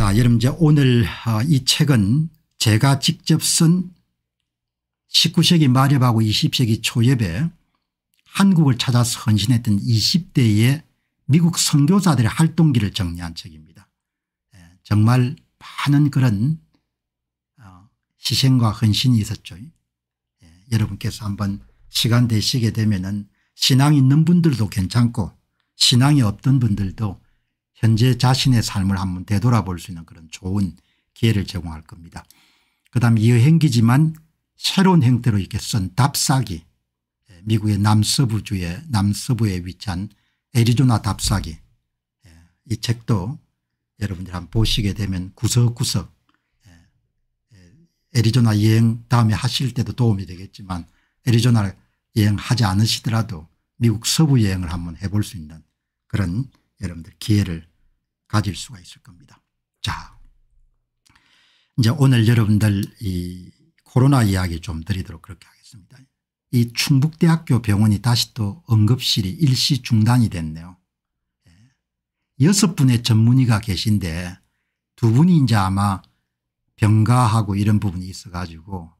자, 여러분 이제 오늘 이 책은 제가 직접 쓴 19세기 말엽하고 20세기 초엽에 한국을 찾아서 헌신했던 20대의 미국 선교사들의 활동기를 정리한 책입니다. 정말 많은 그런 희생과 헌신이 있었죠. 여러분께서 한번 시간 되시게 되면은 신앙이 있는 분들도 괜찮고 신앙이 없던 분들도 현재 자신의 삶을 한번 되돌아볼 수 있는 그런 좋은 기회를 제공할 겁니다. 그다음 여행기지만 새로운 형태로 이렇게 쓴 답사기, 미국의 남서부에 위치한 애리조나 답사기, 이 책도 여러분들 한번 보시게 되면 구석구석 애리조나 여행 다음에 하실 때도 도움이 되겠지만 애리조나 여행하지 않으시더라도 미국 서부 여행을 한번 해볼 수 있는 그런 여러분들 기회를 가질 수가 있을 겁니다. 자, 이제 오늘 여러분들 이 코로나 이야기 좀 드리도록 그렇게 하겠습니다. 이 충북대학교 병원이 다시 또 응급실이 일시 중단이 됐네요. 6분의 전문의가 계신데 2분이 이제 아마 병가하고 이런 부분이 있어 가지고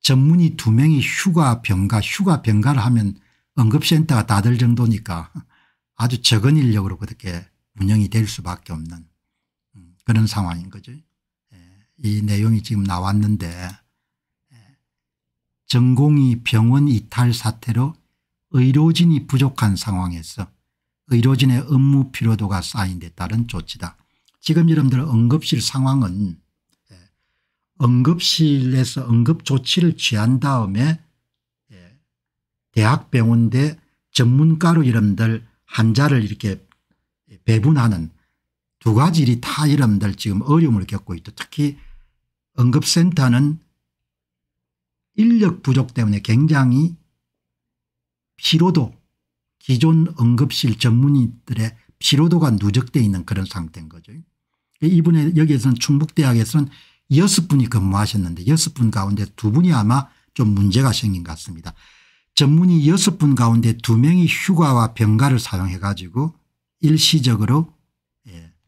전문의 2명이 휴가 병가를 하면 응급센터가 다 될 정도니까 아주 적은 인력으로 그렇게 운영이 될 수밖에 없는 그런 상황인 거죠. 이 내용이 지금 나왔는데 전공의 병원 이탈 사태로 의료진이 부족한 상황에서 의료진의 업무 피로도가 쌓인 데 따른 조치다. 지금 여러분들 응급실 상황은 응급실에서 응급조치를 취한 다음에 대학병원 대 전문가로 여러분들 환자를 이렇게 배분하는 두 가지 일이 다 여러분들 지금 어려움을 겪고 있죠. 특히 응급센터는 인력 부족 때문에 굉장히 피로도, 기존 응급실 전문의들의 피로도가 누적되어 있는 그런 상태인 거죠. 이번에 여기에서는 충북대학에서는 6분이 근무하셨는데 6분 가운데 2분이 아마 좀 문제가 생긴 것 같습니다. 전문의 6분 가운데 2명이 휴가와 병가를 사용해 가지고 일시적으로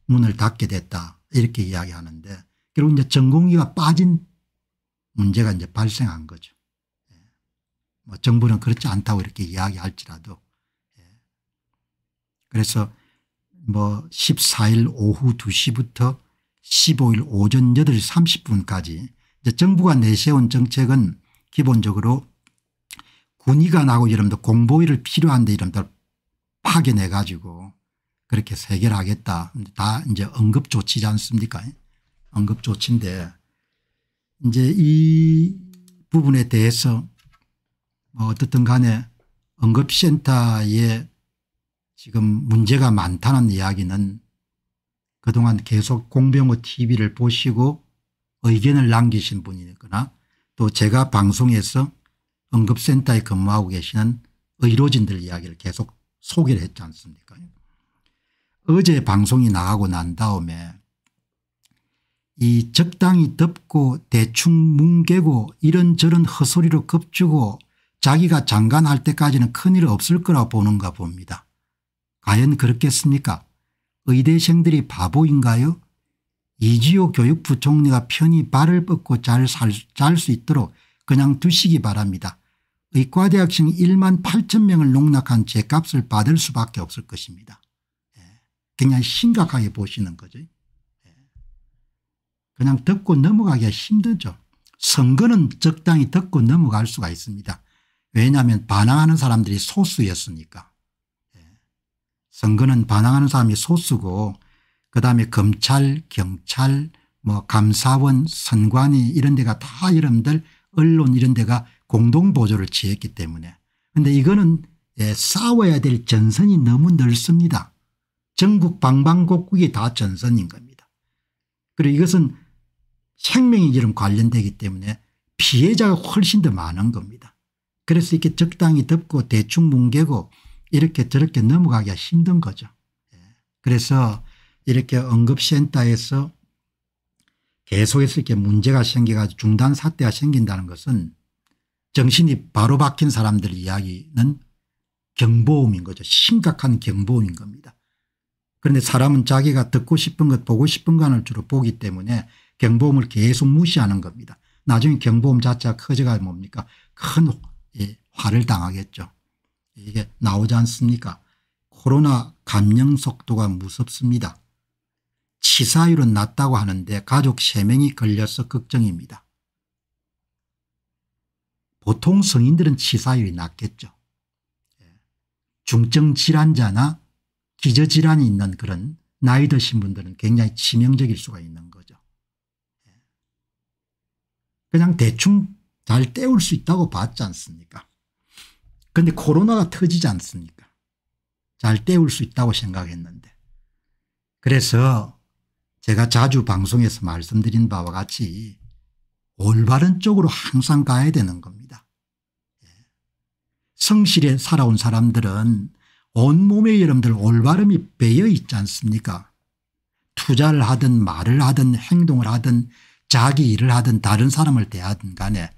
문을 닫게 됐다 이렇게 이야기하는데 결국 이제 전공의가 빠진 문제가 이제 발생한 거죠. 뭐 정부는 그렇지 않다고 이렇게 이야기할지라도 그래서 뭐 14일 오후 2시부터 15일 오전 8시 30분까지 이제 정부가 내세운 정책은 기본적으로 군의관하고 여러분들 공보위를 필요한데 여러분들 파견해 가지고 그렇게 해결하겠다. 다 이제 응급조치지 않습니까? 응급조치인데 이제 이 부분에 대해서 뭐 어떻든 간에 응급센터에 지금 문제가 많다는 이야기는 그동안 계속 공병호 TV를 보시고 의견을 남기신 분이거나 또 제가 방송에서 응급센터에 근무하고 계시는 의료진들 이야기를 계속 소개를 했지 않습니까? 어제 방송이 나가고 난 다음에 이 적당히 덮고 대충 뭉개고 이런저런 헛소리로 겁주고 자기가 장관할 때까지는 큰일 없을 거라고 보는가 봅니다. 과연 그렇겠습니까? 의대생들이 바보인가요? 이지호 교육부총리가 편히 발을 뻗고 잘 수 있도록 그냥 두시기 바랍니다. 의과대학생 18,000명을 농락한 죗값을 받을 수밖에 없을 것입니다. 그냥 심각하게 보시는 거죠. 그냥 덮고 넘어가기가 힘들죠. 선거는 적당히 덮고 넘어갈 수가 있습니다. 왜냐하면 반항하는 사람들이 소수였으니까. 선거는 반항하는 사람이 소수고 그다음에 검찰, 경찰, 뭐 감사원, 선관위 이런 데가 다 여러분들 언론 이런 데가 공동보조를 취했기 때문에. 그런데 이거는 싸워야 될 전선이 너무 넓습니다. 전국 방방곡곡이 다 전선인 겁니다. 그리고 이것은 생명이 이런 관련되기 때문에 피해자가 훨씬 더 많은 겁니다. 그래서 이렇게 적당히 덮고 대충 뭉개고 이렇게 저렇게 넘어가기가 힘든 거죠. 그래서 이렇게 응급센터에서 계속해서 이렇게 문제가 생겨가지고 중단 사태가 생긴다는 것은 정신이 바로 박힌 사람들의 이야기는 경보음인 거죠. 심각한 경보음인 겁니다. 그런데 사람은 자기가 듣고 싶은 것 보고 싶은 것을 주로 보기 때문에 경보음을 계속 무시하는 겁니다. 나중에 경보음 자체가 커져가 뭡니까? 큰 화를 당하겠죠. 이게 나오지 않습니까? 코로나 감염 속도가 무섭습니다. 치사율은 낮다고 하는데 가족 3명이 걸려서 걱정입니다. 보통 성인들은 치사율이 낮겠죠. 중증 질환자나 기저질환이 있는 그런 나이 드신 분들은 굉장히 치명적일 수가 있는 거죠. 그냥 대충 잘 때울 수 있다고 봤지 않습니까? 근데 코로나가 터지지 않습니까? 잘 때울 수 있다고 생각했는데. 그래서 제가 자주 방송에서 말씀드린 바와 같이 올바른 쪽으로 항상 가야 되는 겁니다. 성실에 살아온 사람들은 온몸에 여러분들 올바름이 배어 있지 않습니까? 투자를 하든 말을 하든 행동을 하든 자기 일을 하든 다른 사람을 대하든 간에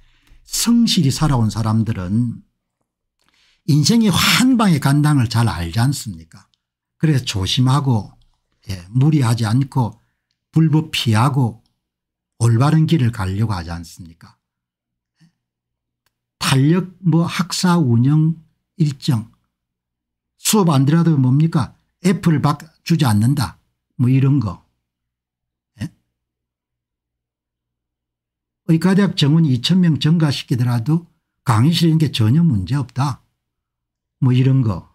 성실히 살아온 사람들은 인생이 한방에 간다는 걸 잘 알지 않습니까? 그래서 조심하고 무리하지 않고 불법 피하고 올바른 길을 가려고 하지 않습니까? 탄력 학사 운영 일정 수업 안 들어도 뭡니까? F를 주지 않는다 이런 거. 의과대학 정원 2,000명 증가시키더라도 강의실에 있는 게 전혀 문제없다 이런 거.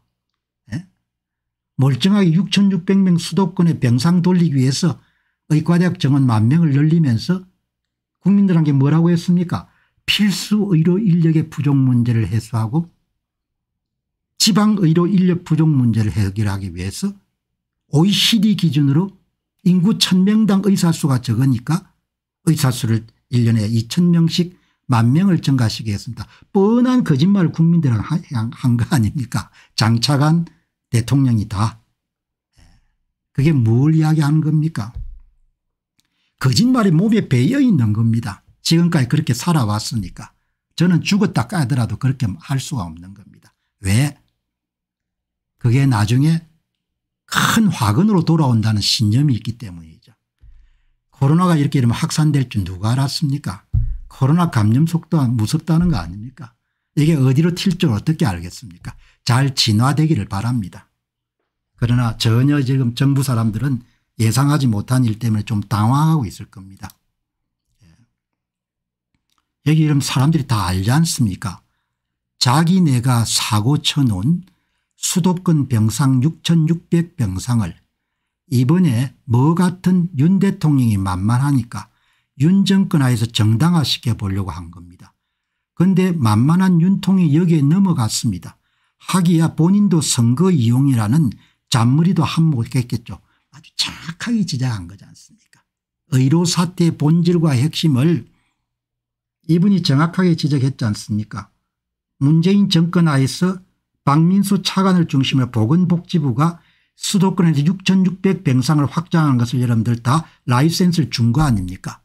멀쩡하게 6,600명 수도권의 병상 돌리기 위해서 의과대학 정원 10,000명을 늘리면서 국민들한테 뭐라고 했습니까? 필수 의료 인력의 부족 문제를 해소하고 지방 의료 인력 부족 문제를 해결하기 위해서 OECD 기준으로 인구 1,000명당 의사수가 적으니까 의사수를 1년에 2,000명씩 10,000명을 증가시키겠습니다. 뻔한 거짓말을 국민들한테 한 거 아닙니까? 장차관 대통령이 다. 그게 뭘 이야기하는 겁니까? 거짓말이 몸에 배어 있는 겁니다. 지금까지 그렇게 살아왔으니까. 저는 죽었다 까더라도 그렇게 할 수가 없는 겁니다. 왜? 그게 나중에 큰 화근으로 돌아온다는 신념이 있기 때문이죠. 코로나가 이렇게 이러면 확산될 줄 누가 알았습니까? 코로나 감염 속도가 무섭다는 거 아닙니까? 이게 어디로 튈 줄 어떻게 알겠습니까? 잘 진화되기를 바랍니다. 그러나 전혀 지금 정부 사람들은 예상하지 못한 일 때문에 좀 당황하고 있을 겁니다. 여기 이런 사람들이 다 알지 않습니까? 자기네가 사고 쳐놓은 수도권 병상 6,600병상을 이번에 뭐 같은 윤 대통령이 만만하니까 윤 정권 하에서 정당화시켜 보려고 한 겁니다. 그런데 만만한 윤통이 여기에 넘어갔습니다. 하기야 본인도 선거 이용이라는 잔머리도 한몫했겠죠. 아주 정확하게 지적한 거지 않습니까? 의료 사태의 본질과 핵심을 이분이 정확하게 지적했지 않습니까? 문재인 정권 하에서 박민수 차관을 중심으로 보건복지부가 수도권에서 6,600병상을 확장한 것을 여러분들 다 라이센스를 준 거 아닙니까?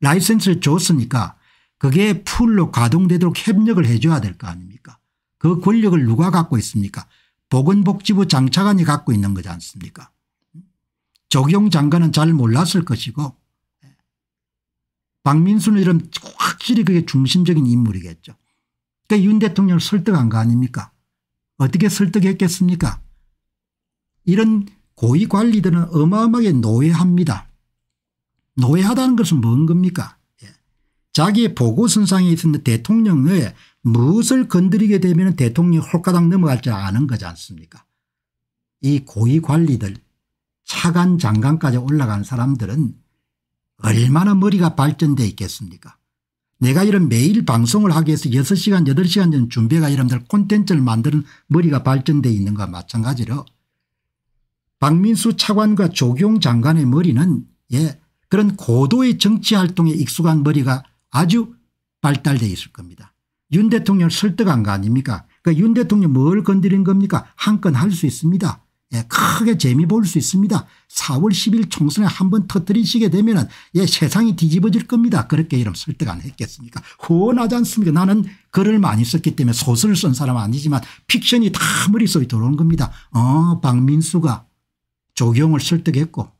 라이센스를 줬으니까 그게 풀로 가동되도록 협력을 해 줘야 될 거 아닙니까? 그 권력을 누가 갖고 있습니까? 보건복지부 장차관이 갖고 있는 거지 않습니까? 조경 장관은 잘 몰랐을 것이고 박민수는 이런 확실히 그게 중심적인 인물이겠죠. 그러니까 윤 대통령을 설득한 거 아닙니까? 어떻게 설득했겠습니까? 이런 고위관리들은 어마어마하게 노예합니다. 노예하다는 것은 뭔 겁니까? 자기의 보고선상에 있었는데 대통령의 무엇을 건드리게 되면 대통령이 홀가닥 넘어갈 줄 아는 거지 않습니까? 이 고위관리들 차관 장관까지 올라간 사람들은 얼마나 머리가 발전되어 있겠습니까? 내가 이런 매일 방송을 하기 위해서 6시간 8시간 전 준비가 이런들 콘텐츠를 만드는 머리가 발전되어 있는 것과 마찬가지로 박민수 차관과 조경 장관의 머리는 그런 고도의 정치활동에 익숙한 머리가 아주 발달되어 있을 겁니다. 윤 대통령을 설득한 거 아닙니까? 그러니까 윤 대통령 뭘 건드린 겁니까? 한 건 할 수 있습니다. 예, 크게 재미 볼 수 있습니다. 4월 10일 총선에 한번 터뜨리시게 되면은 예, 세상이 뒤집어질 겁니다. 그렇게 이름 설득 안 했겠습니까? 후원하지 않습니까? 나는 글을 많이 썼기 때문에 소설을 쓴 사람은 아니지만 픽션이 다 머릿속에 들어오는 겁니다. 박민수가 조경을 설득했고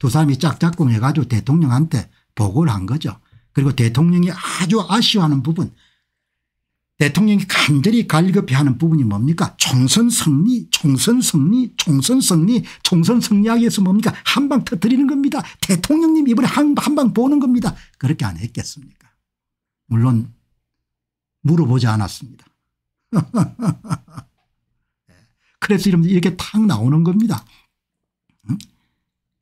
두 사람이 짝짝꿍 해가지고 대통령한테 보고를 한 거죠. 그리고 대통령이 아주 아쉬워하는 부분, 대통령이 간절히 갈급해하는 부분이 뭡니까? 총선 승리하기 위해서 뭡니까? 한방 터뜨리는 겁니다. 대통령님 이번에 한방 보는 겁니다. 그렇게 안 했겠습니까? 물론 물어보지 않았습니다. 그래서 이렇게 탁 나오는 겁니다.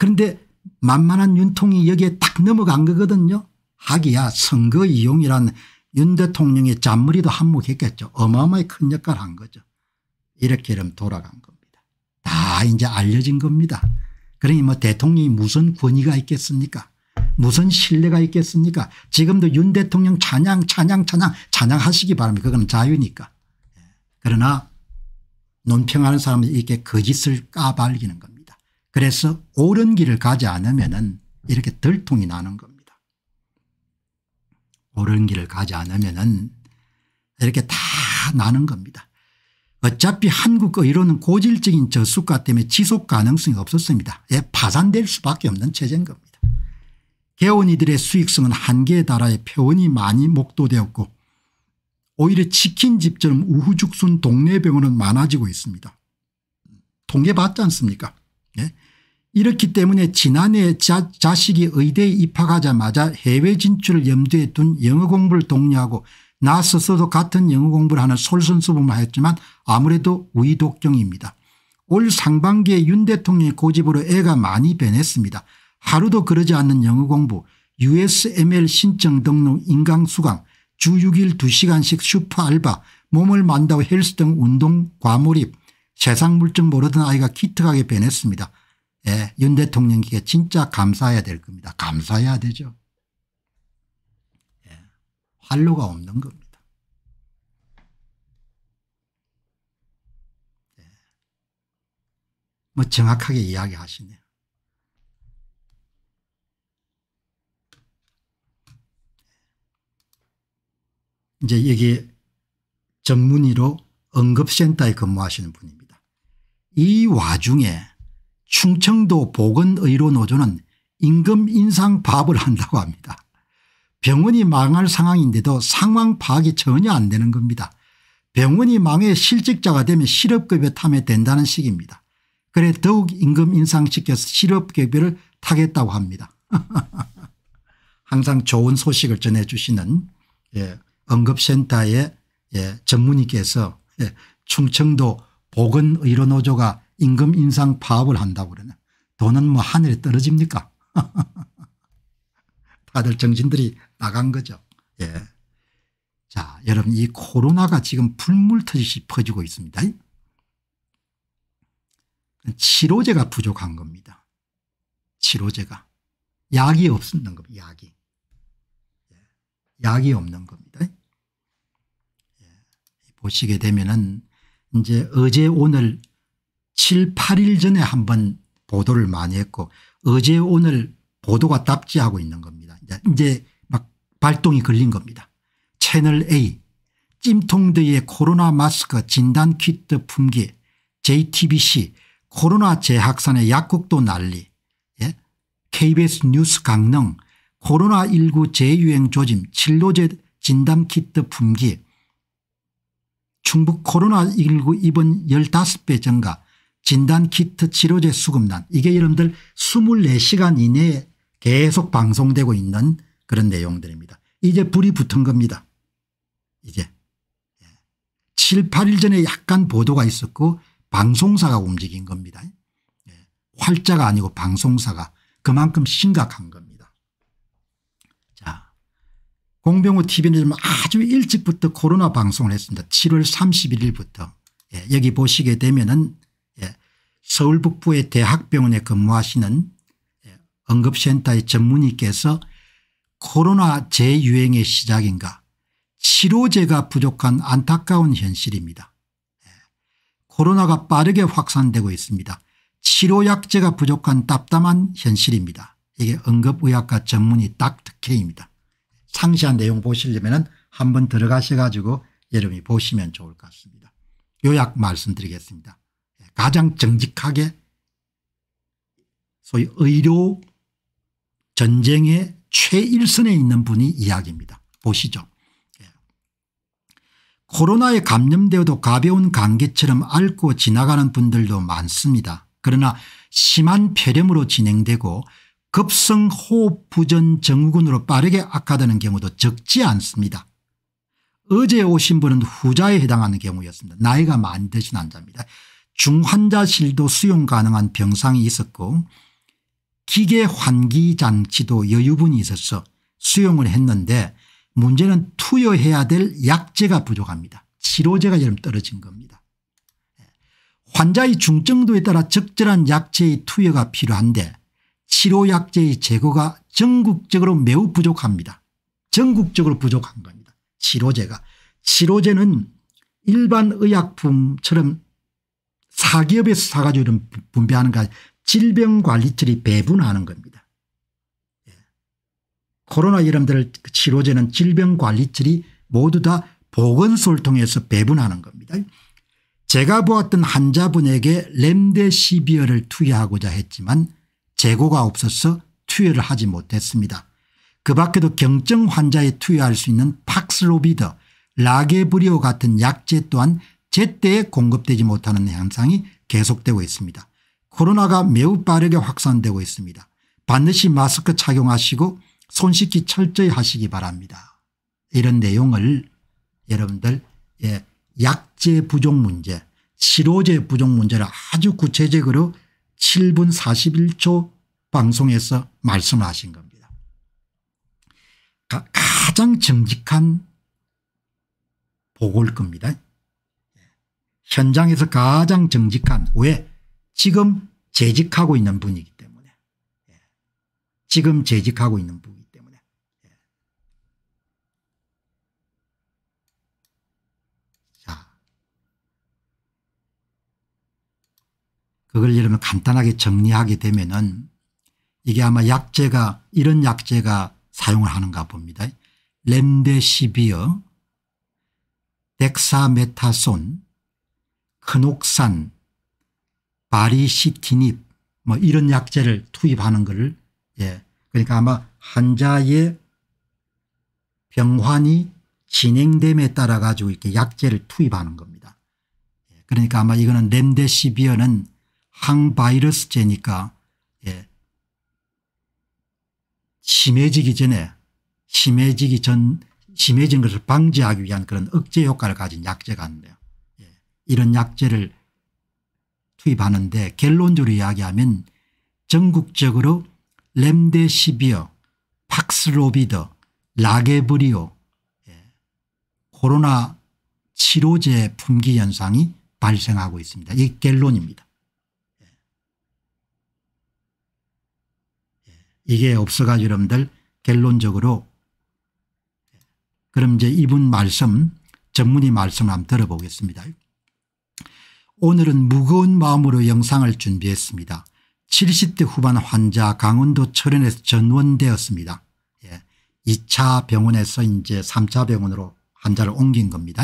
그런데 만만한 윤통이 여기에 딱 넘어간 거거든요. 하기야 선거 이용이란 윤 대통령의 잔머리도 한몫했겠죠. 어마어마하게 큰 역할을 한 거죠. 이렇게 이러면 돌아간 겁니다. 다 이제 알려진 겁니다. 그러니 뭐 대통령이 무슨 권위가 있겠습니까? 무슨 신뢰가 있겠습니까? 지금도 윤 대통령 찬양하시기 바랍니다. 그건 자유니까. 그러나 논평하는 사람은 이렇게 거짓을 까발리는 겁니다. 그래서 옳은 길을 가지 않으면은 이렇게 들통이 나는 겁니다. 옳은 길을 가지 않으면은 이렇게 다 나는 겁니다. 어차피 한국 의료는 고질적인 저수가 때문에 지속 가능성이 없었습니다. 예, 파산될 수밖에 없는 체제인 겁니다. 개원이들의 수익성은 한계에 달하여 표원이 많이 목도되었고 오히려 치킨집처럼 우후죽순 동네 병원은 많아지고 있습니다. 통계 봤지 않습니까? 예. 이렇기 때문에 지난해 자식이 의대에 입학하자마자 해외 진출을 염두에 둔 영어 공부를 독려하고 나 스스로도 같은 영어 공부를 하는 솔선수범을 했지만 아무래도 위독경입니다. 올 상반기에 윤 대통령의 고집으로 애가 많이 변했습니다. 하루도 그러지 않는 영어 공부, USMLE 신청 등록 인강 수강, 주 6일 2시간씩 슈퍼 알바, 몸을 만다고 헬스 등 운동 과몰입, 세상 물정 모르던 아이가 기특하게 변했습니다. 예, 윤 대통령께 진짜 감사해야 될 겁니다. 감사해야 되죠. 예, 활로가 없는 겁니다. 예, 뭐 정확하게 이야기하시네요. 이제 여기 전문의로 응급센터에 근무하시는 분입니다. 이 와중에 충청도 보건의료노조는 임금 인상 밥을 한다고 합니다. 병원이 망할 상황인데도 상황 파악이 전혀 안 되는 겁니다. 병원이 망해 실직자가 되면 실업급여 타면 된다는 식입니다. 그래 더욱 임금 인상시켜서 실업급여를 타겠다고 합니다. 항상 좋은 소식을 전해 주시는 예, 응급센터의 예, 전문의께서 예, 충청도 보건의료노조가 임금 인상 파업을 한다고 그러네. 돈은 뭐 하늘에 떨어집니까? 다들 정신들이 나간 거죠. 예. 자, 여러분 이 코로나가 지금 불물 터지듯이 퍼지고 있습니다. 치료제가 부족한 겁니다. 치료제가. 약이 없는 겁니다. 약이. 약이 없는 겁니다. 예. 보시게 되면은 이제 어제 오늘 7, 8일 전에 한번 보도를 많이 했고 어제 오늘 보도가 답지하고 있는 겁니다. 이제 막 발동이 걸린 겁니다. 채널 A 찜통더위의 코로나 마스크 진단 키트 품귀, JTBC 코로나 재확산의 약국도 난리, 예? KBS 뉴스 강릉 코로나19 재유행 조짐 진료제 진단 키트 품귀, 충북 코로나19 입원 15배 증가 진단키트 치료제 수급난, 이게 여러분들 24시간 이내에 계속 방송되고 있는 그런 내용들입니다. 이제 불이 붙은 겁니다. 이제 7, 8일 전에 약간 보도가 있었고 방송사가 움직인 겁니다. 활자가 아니고 방송사가 그만큼 심각한 겁니다. 자, 공병호 TV는 아주 일찍부터 코로나 방송을 했습니다. 7월 31일부터. 예, 여기 보시게 되면은 서울 북부의 대학병원에 근무하시는 응급센터의 전문의께서 코로나 재유행의 시작인가, 치료제가 부족한 안타까운 현실입니다. 코로나가 빠르게 확산되고 있습니다. 치료약제가 부족한 답답한 현실입니다. 이게 응급의학과 전문의 닥터K입니다. 상세한 내용 보시려면 한번 들어가셔가지고 여러분이 보시면 좋을 것 같습니다. 요약 말씀드리겠습니다. 가장 정직하게 소위 의료 전쟁의 최일선에 있는 분이 이야기입니다. 보시죠. 코로나에 감염되어도 가벼운 감기처럼 앓고 지나가는 분들도 많습니다. 그러나 심한 폐렴으로 진행되고 급성호흡부전 증후군으로 빠르게 악화되는 경우도 적지 않습니다. 어제 오신 분은 후자에 해당하는 경우였습니다. 나이가 많이 드신 환자입니다. 중환자실도 수용 가능한 병상이 있었고 기계 환기장치도 여유분이 있어서 수용을 했는데 문제는 투여해야 될 약제가 부족합니다. 치료제가 좀 떨어진 겁니다. 환자의 중증도에 따라 적절한 약제의 투여가 필요한데 치료약제의 재고가 전국적으로 매우 부족합니다. 전국적으로 부족한 겁니다. 치료제가. 치료제는 일반 의약품처럼 사기업에서 사가지고 이런 분배하는 게 아니라 질병관리청이 배분하는 겁니다. 코로나 여러분들 치료제는 질병관리청이 모두 다 보건소를 통해서 배분하는 겁니다. 제가 보았던 환자분에게 렘데시비어를 투여하고자 했지만 재고가 없어서 투여를 하지 못했습니다. 그 밖에도 경증 환자에 투여할 수 있는 팍슬로비드, 라게브리오 같은 약제 또한 제때에 공급되지 못하는 현상이 계속되고 있습니다. 코로나가 매우 빠르게 확산되고 있습니다. 반드시 마스크 착용하시고 손 씻기 철저히 하시기 바랍니다. 이런 내용을 여러분들 약제 부족 문제, 치료제 부족 문제를 아주 구체적으로 7분 41초 방송에서 말씀을 하신 겁니다. 가장 정직한 보고일 겁니다. 현장에서 가장 정직한. 왜? 지금 재직하고 있는 분이기 때문에. 지금 재직하고 있는 분이기 때문에. 자, 그걸 여러분 간단하게 정리하게 되면은 이게 아마 약제가 이런 약제가 사용을 하는가 봅니다. 렘데시비어, 덱사메타손, 크녹산, 바리시티닙 뭐 이런 약제를 투입하는 것을 그러니까 아마 환자의 병환이 진행됨에 따라 가지고 이렇게 약제를 투입하는 겁니다. 그러니까 아마 이거는 렘데시비어는 항바이러스제니까 심해지기 전 것을 방지하기 위한 그런 억제 효과를 가진 약제가 있는데요. 이런 약제를 투입하는데 결론적으로 이야기하면 전국적으로 렘데시비어, 팍슬로비드, 라게브리오, 코로나 치료제 품귀 현상이 발생하고 있습니다. 이게 결론입니다. 이게 없어가지고 여러분들 결론적으로 그럼 이제 이분 말씀, 전문의 말씀을 한번 들어보겠습니다. 오늘은 무거운 마음으로 영상을 준비했습니다. 70대 후반 환자 강원도 철원에서 전원되었습니다. 2차 병원에서 이제 3차 병원으로 환자를 옮긴 겁니다.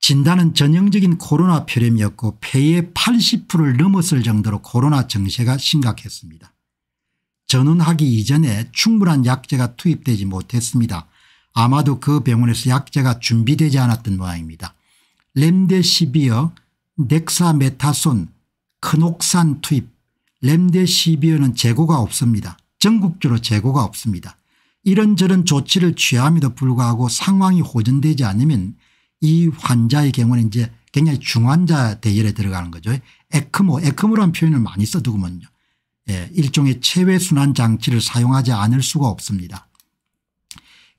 진단은 전형적인 코로나 폐렴이었고 폐의 80%를 넘었을 정도로 코로나 증세가 심각했습니다. 전원하기 이전에 충분한 약제가 투입되지 못했습니다. 아마도 그 병원에서 약제가 준비되지 않았던 모양입니다. 렘데시비어, 덱사메타손, 크녹산 투입. 렘데시비어는 재고가 없습니다. 전국적으로 재고가 없습니다. 이런저런 조치를 취함에도 불구하고 상황이 호전되지 않으면 이 환자의 경우는 이제 굉장히 중환자 대열에 들어가는 거죠. 에크모라는 표현을 많이 써두고만요. 일종의 체외순환 장치를 사용하지 않을 수가 없습니다.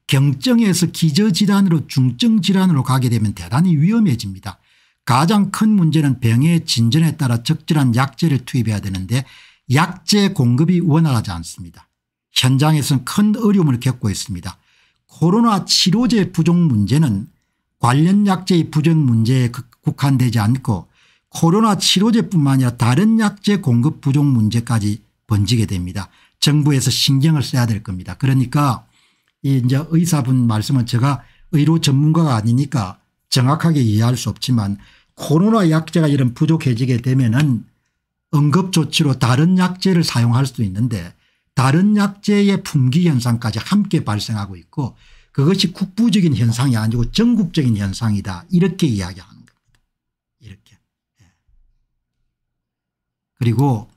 경증에서 기저질환으로 중증질환으로 가게 되면 대단히 위험해집니다. 가장 큰 문제는 병의 진전에 따라 적절한 약제를 투입해야 되는데 약제 공급이 원활하지 않습니다. 현장에서는 큰 어려움을 겪고 있습니다. 코로나 치료제 부족 문제는 관련 약제의 부족 문제에 국한되지 않고 코로나 치료제뿐만 아니라 다른 약제 공급 부족 문제까지 번지게 됩니다. 정부에서 신경을 써야 될 겁니다. 그러니까 이제 의사분 말씀은 제가 의료 전문가가 아니니까 정확하게 이해할 수 없지만 코로나 약제가 이런 부족해지게 되면은 응급조치로 다른 약제를 사용할 수도 있는데 다른 약제의 품귀 현상까지 함께 발생하고 있고 그것이 국부적인 현상이 아니고 전국적인 현상이다 이렇게 이야기하는 겁니다. 이렇게. 그리고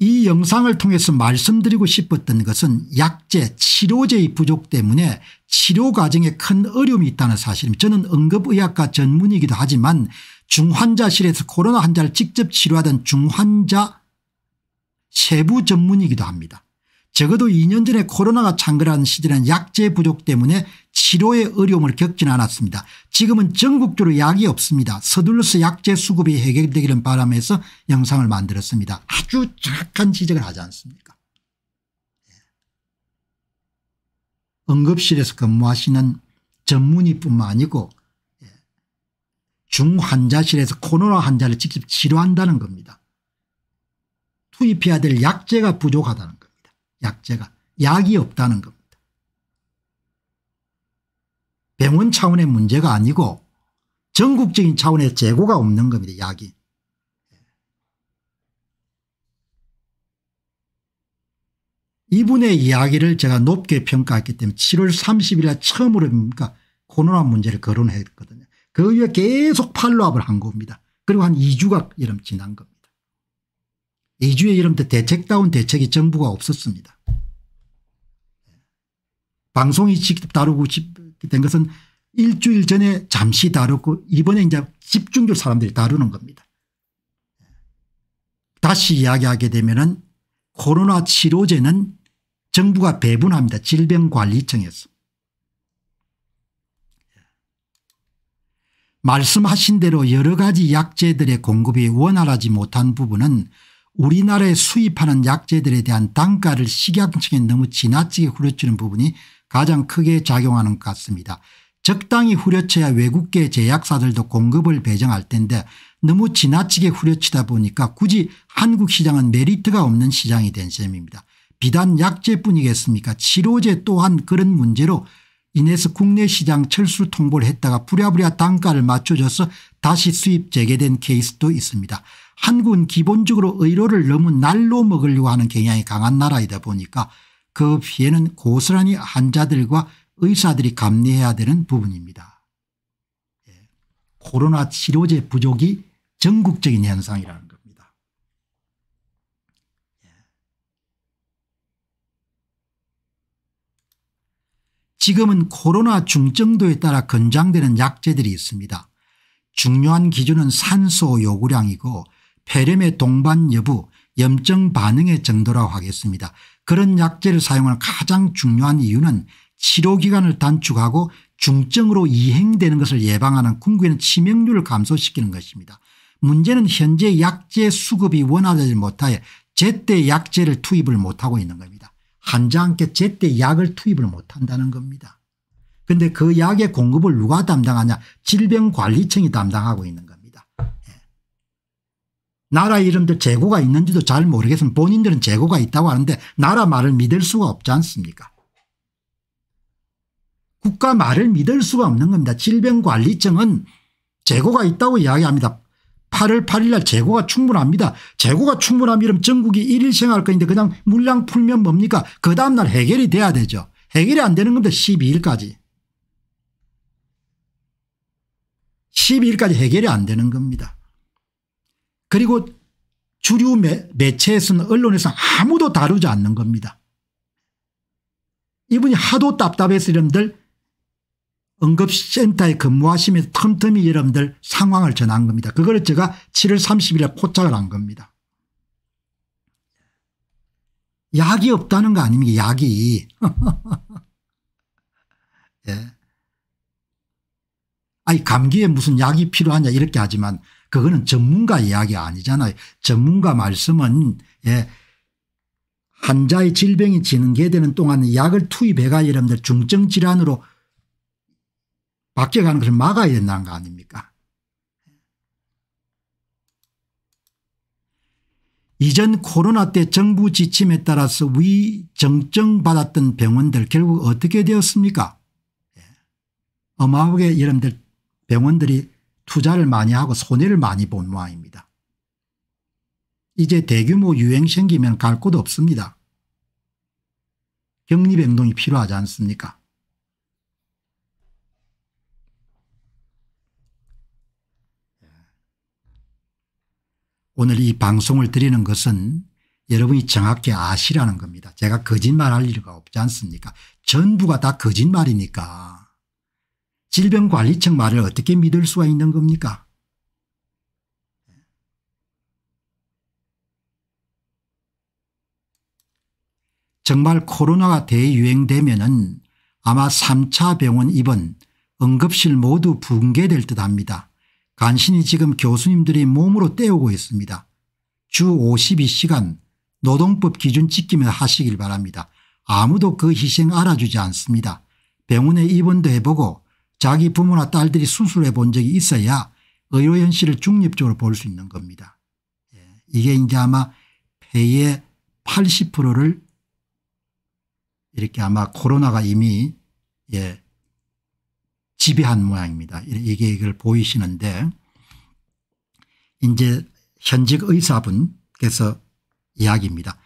이 영상을 통해서 말씀드리고 싶었던 것은 약제 치료제의 부족 때문에 치료 과정에 큰 어려움이 있다는 사실입니다. 저는 응급의학과 전문이기도 하지만 중환자실에서 코로나 환자를 직접 치료하던 중환자 세부 전문이기도 합니다. 적어도 2년 전에 코로나가 창궐한 시절에는 약제 부족 때문에 치료의 어려움을 겪지는 않았습니다. 지금은 전국적으로 약이 없습니다. 서둘러서 약제 수급이 해결되기를 바라면서 영상을 만들었습니다. 아주 정확한 지적을 하지 않습니까? 응급실에서 근무하시는 전문의뿐만 아니고 중환자실에서 코로나 환자를 직접 치료한다는 겁니다. 투입해야 될 약제가 부족하다는 겁니다. 약제가. 약이 없다는 겁니다. 병원 차원의 문제가 아니고 전국적인 차원의 재고가 없는 겁니다. 약이. 이분의 이야기를 제가 높게 평가했기 때문에 7월 30일 날 처음으로 그러니까 코로나 문제를 거론했거든요. 그 위에 계속 팔로업을 한 겁니다. 그리고 한 2주가 이름 지난 겁니다. 2주에 이름 때 대책다운 대책이 정부가 없었습니다. 방송이 직접 다루고 된 것은 일주일 전에 잠시 다루고 이번에 이제 집중적으로 사람들이 다루는 겁니다. 다시 이야기하게 되면은 코로나 치료제는 정부가 배분합니다. 질병관리청에서. 말씀하신 대로 여러 가지 약제들의 공급이 원활하지 못한 부분은 우리나라에 수입하는 약제들에 대한 단가를 식약청에 너무 지나치게 후려치는 부분이 가장 크게 작용하는 것 같습니다. 적당히 후려쳐야 외국계 제약사들도 공급을 배정할 텐데 너무 지나치게 후려치다 보니까 굳이 한국 시장은 메리트가 없는 시장이 된 셈입니다. 비단 약제뿐이겠습니까? 치료제 또한 그런 문제로 인해서 국내 시장 철수 통보를 했다가 부랴부랴 단가를 맞춰줘서 다시 수입 재개된 케이스도 있습니다. 한국은 기본적으로 의료를 너무 날로 먹으려고 하는 경향이 강한 나라이다 보니까 그 피해는 고스란히 환자들과 의사들이 감내해야 되는 부분입니다. 코로나 치료제 부족이 전국적인 현상이라는 겁니다. 지금은 코로나 중증도에 따라 권장되는 약제들이 있습니다. 중요한 기준은 산소 요구량이고 폐렴의 동반 여부, 염증 반응의 정도라고 하겠습니다. 그런 약제를 사용하는 가장 중요한 이유는 치료기간을 단축하고 중증으로 이행되는 것을 예방하는 궁극적인 치명률을 감소시키는 것입니다. 문제는 현재 약제 수급이 원활하지 못하여 제때 약제를 투입을 못하고 있는 겁니다. 환자한테 제때 약을 투입을 못한다는 겁니다. 그런데 그 약의 공급을 누가 담당하냐? 질병관리청이 담당하고 있는 겁니다. 나라 이름들 재고가 있는지도 잘 모르겠으면 본인들은 재고가 있다고 하는데 나라 말을 믿을 수가 없지 않습니까? 국가 말을 믿을 수가 없는 겁니다. 질병관리청은 재고가 있다고 이야기합니다. 8월 8일 날 재고가 충분합니다. 재고가 충분하면 전국이 1일 생활할 건데 그냥 물량 풀면 뭡니까? 그 다음 날 해결이 돼야 되죠. 해결이 안 되는 겁니다. 12일까지. 12일까지 해결이 안 되는 겁니다. 그리고 주류 매체에서는 언론에서는 아무도 다루지 않는 겁니다. 이분이 하도 답답해서 여러분들 응급센터에 근무하시면서 틈틈이 여러분들 상황을 전한 겁니다. 그걸 제가 7월 30일에 포착을 한 겁니다. 약이 없다는 거 아닙니까? 약이. 예. 아니 감기에 무슨 약이 필요하냐 이렇게 하지만 그거는 전문가 이야기 아니잖아요. 전문가 말씀은 예, 환자의 질병이 진행되는 동안 약을 투입해가 여러분들 중증 질환으로 바뀌어가는 것을 막아야 된다는 거 아닙니까? 이전 코로나 때 정부 지침에 따라서 위정정받았던 병원들 결국 어떻게 되었습니까? 어마어마하게 여러분들 병원들이 투자를 많이 하고 손해를 많이 본 모양입니다. 이제 대규모 유행 생기면 갈 곳 없습니다. 격리 행동이 필요하지 않습니까? 오늘 이 방송을 드리는 것은 여러분이 정확히 아시라는 겁니다. 제가 거짓말할 이유가 없지 않습니까? 전부가 다 거짓말이니까 질병관리청 말을 어떻게 믿을 수가 있는 겁니까? 정말 코로나가 대유행되면은 아마 3차 병원 입원, 응급실 모두 붕괴될 듯합니다. 간신히 지금 교수님들이 몸으로 때우고 있습니다. 주 52시간 노동법 기준 지키며 하시길 바랍니다. 아무도 그 희생 알아주지 않습니다. 병원에 입원도 해보고 자기 부모나 딸들이 수술해 본 적이 있어야 의료현실을 중립적으로 볼 수 있는 겁니다. 이게 이제 아마 폐의 80%를 이렇게 아마 코로나가 이미 지배한 모양입니다. 이게 이걸 보이시는데 이제 현직 의사분께서 이야기입니다.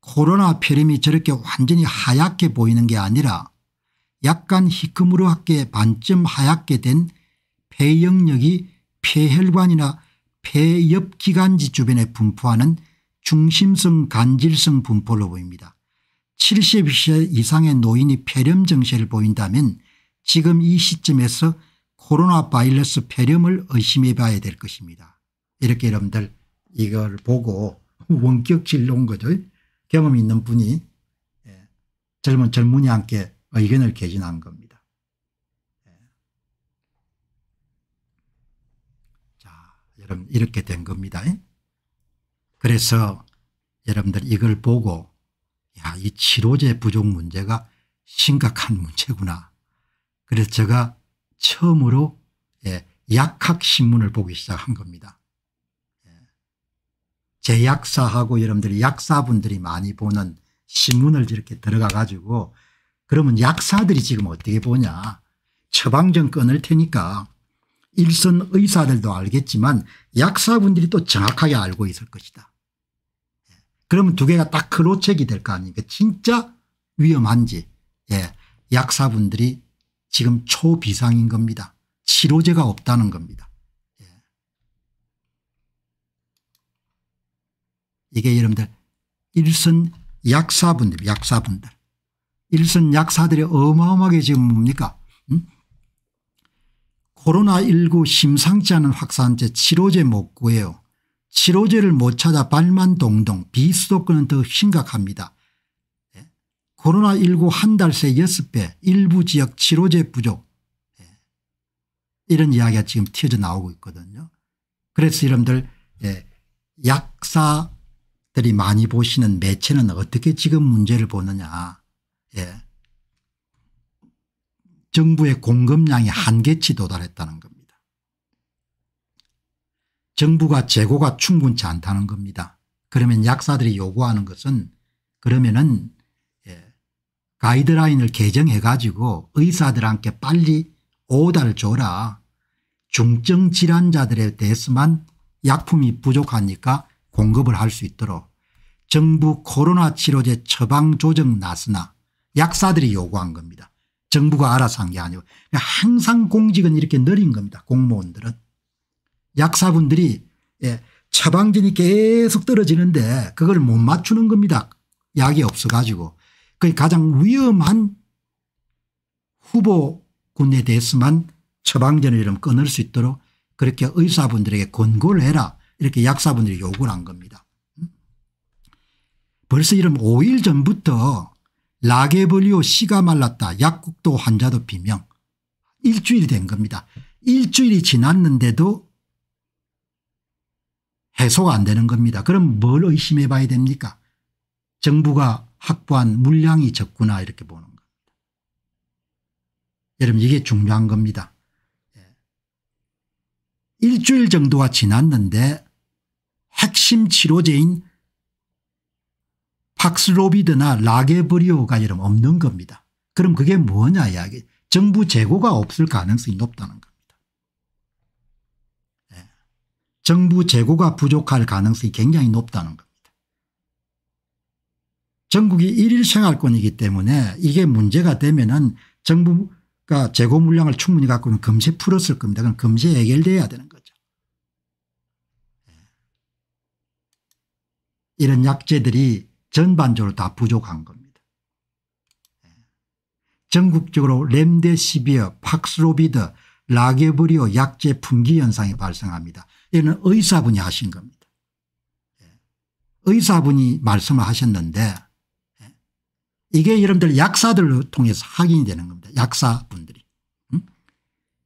코로나 폐렴이 저렇게 완전히 하얗게 보이는 게 아니라 약간 희끄무르하게 반쯤 하얗게 된 폐 영역이 폐혈관이나 폐엽기관지 주변에 분포하는 중심성 간질성 분포로 보입니다. 70세 이상의 노인이 폐렴 증세를 보인다면 지금 이 시점에서 코로나 바이러스 폐렴을 의심해 봐야 될 것입니다. 이렇게 여러분들 이걸 보고 원격 진료 온 거죠. 경험 있는 분이 젊은 젊은이와 함께 의견을 개진한 겁니다. 자, 여러분 이렇게 된 겁니다. 그래서 여러분들 이걸 보고 야, 이 치료제 부족 문제가 심각한 문제구나. 그래서 제가 처음으로 약학신문을 보기 시작한 겁니다. 제약사하고 여러분들이 약사분들이 많이 보는 신문을 이렇게 들어가 가지고 그러면 약사들이 지금 어떻게 보냐. 처방전 끊을 테니까 일선 의사들도 알겠지만 약사분들이 또 정확하게 알고 있을 것이다. 그러면 두 개가 딱 크로책이 될 거 아닙니까? 진짜 위험한지. 약사분들이 지금 초비상인 겁니다. 치료제가 없다는 겁니다. 이게 여러분들 일선 약사분들 일선 약사들이 어마어마하게 지금 뭡니까? 코로나19 심상치 않은 확산제 치료제 못 구해요. 치료제를 못 찾아 발만 동동 비수도권은 더 심각합니다. 코로나19 한 달 새 6배 일부 지역 치료제 부족 이런 이야기가 지금 튀어져 나오고 있거든요. 그래서 여러분들 약사들이 많이 보시는 매체는 어떻게 지금 문제를 보느냐. 정부의 공급량이 한계치 도달했다는 겁니다. 정부가 재고가 충분치 않다는 겁니다. 그러면 약사들이 요구하는 것은 그러면은 가이드라인을 개정해 가지고 의사들한테 빨리 오다를 줘라. 중증 질환자들에 대해서만 약품이 부족하니까 공급을 할 수 있도록 정부 코로나 치료제 처방 조정 나서나 약사들이 요구한 겁니다. 정부가 알아서 한 게 아니고 항상 공직은 이렇게 느린 겁니다. 공무원들은. 약사분들이 처방전이 계속 떨어지는데 그걸 못 맞추는 겁니다. 약이 없어 가지고. 그 가장 위험한 후보군에 대해서만 처방전을 이름 끊을 수 있도록 그렇게 의사분들에게 권고를 해라. 이렇게 약사분들이 요구를 한 겁니다. 벌써 이런 5일 전부터 라게브리오 씨가 말랐다. 약국도 환자도 비명. 일주일이 된 겁니다. 일주일이 지났는데도 해소가 안 되는 겁니다. 그럼 뭘 의심해 봐야 됩니까? 정부가 확보한 물량이 적구나 이렇게 보는 겁니다. 여러분 이게 중요한 겁니다. 일주일 정도가 지났는데 핵심 치료제인 팍슬로비드나 라게브리오가 이런 없는 겁니다. 그럼 그게 뭐냐 이야기. 정부 재고가 없을 가능성이 높다는 겁니다. 네. 정부 재고가 부족할 가능성이 굉장히 높다는 겁니다. 전국이 일일 생활권이기 때문에 이게 문제가 되면은 정부가 재고 물량을 충분히 갖고는 금세 풀었을 겁니다. 그럼 금세 해결돼야 되는 거죠. 이런 약재들이 전반적으로 다 부족한 겁니다. 전국적으로 렘데시비어, 팍슬로비드, 라게브리오 약재 품귀 현상이 발생합니다. 이는 의사분이 하신 겁니다. 의사분이 말씀을 하셨는데 이게 여러분들 약사들을 통해서 확인이 되는 겁니다. 약사분들이.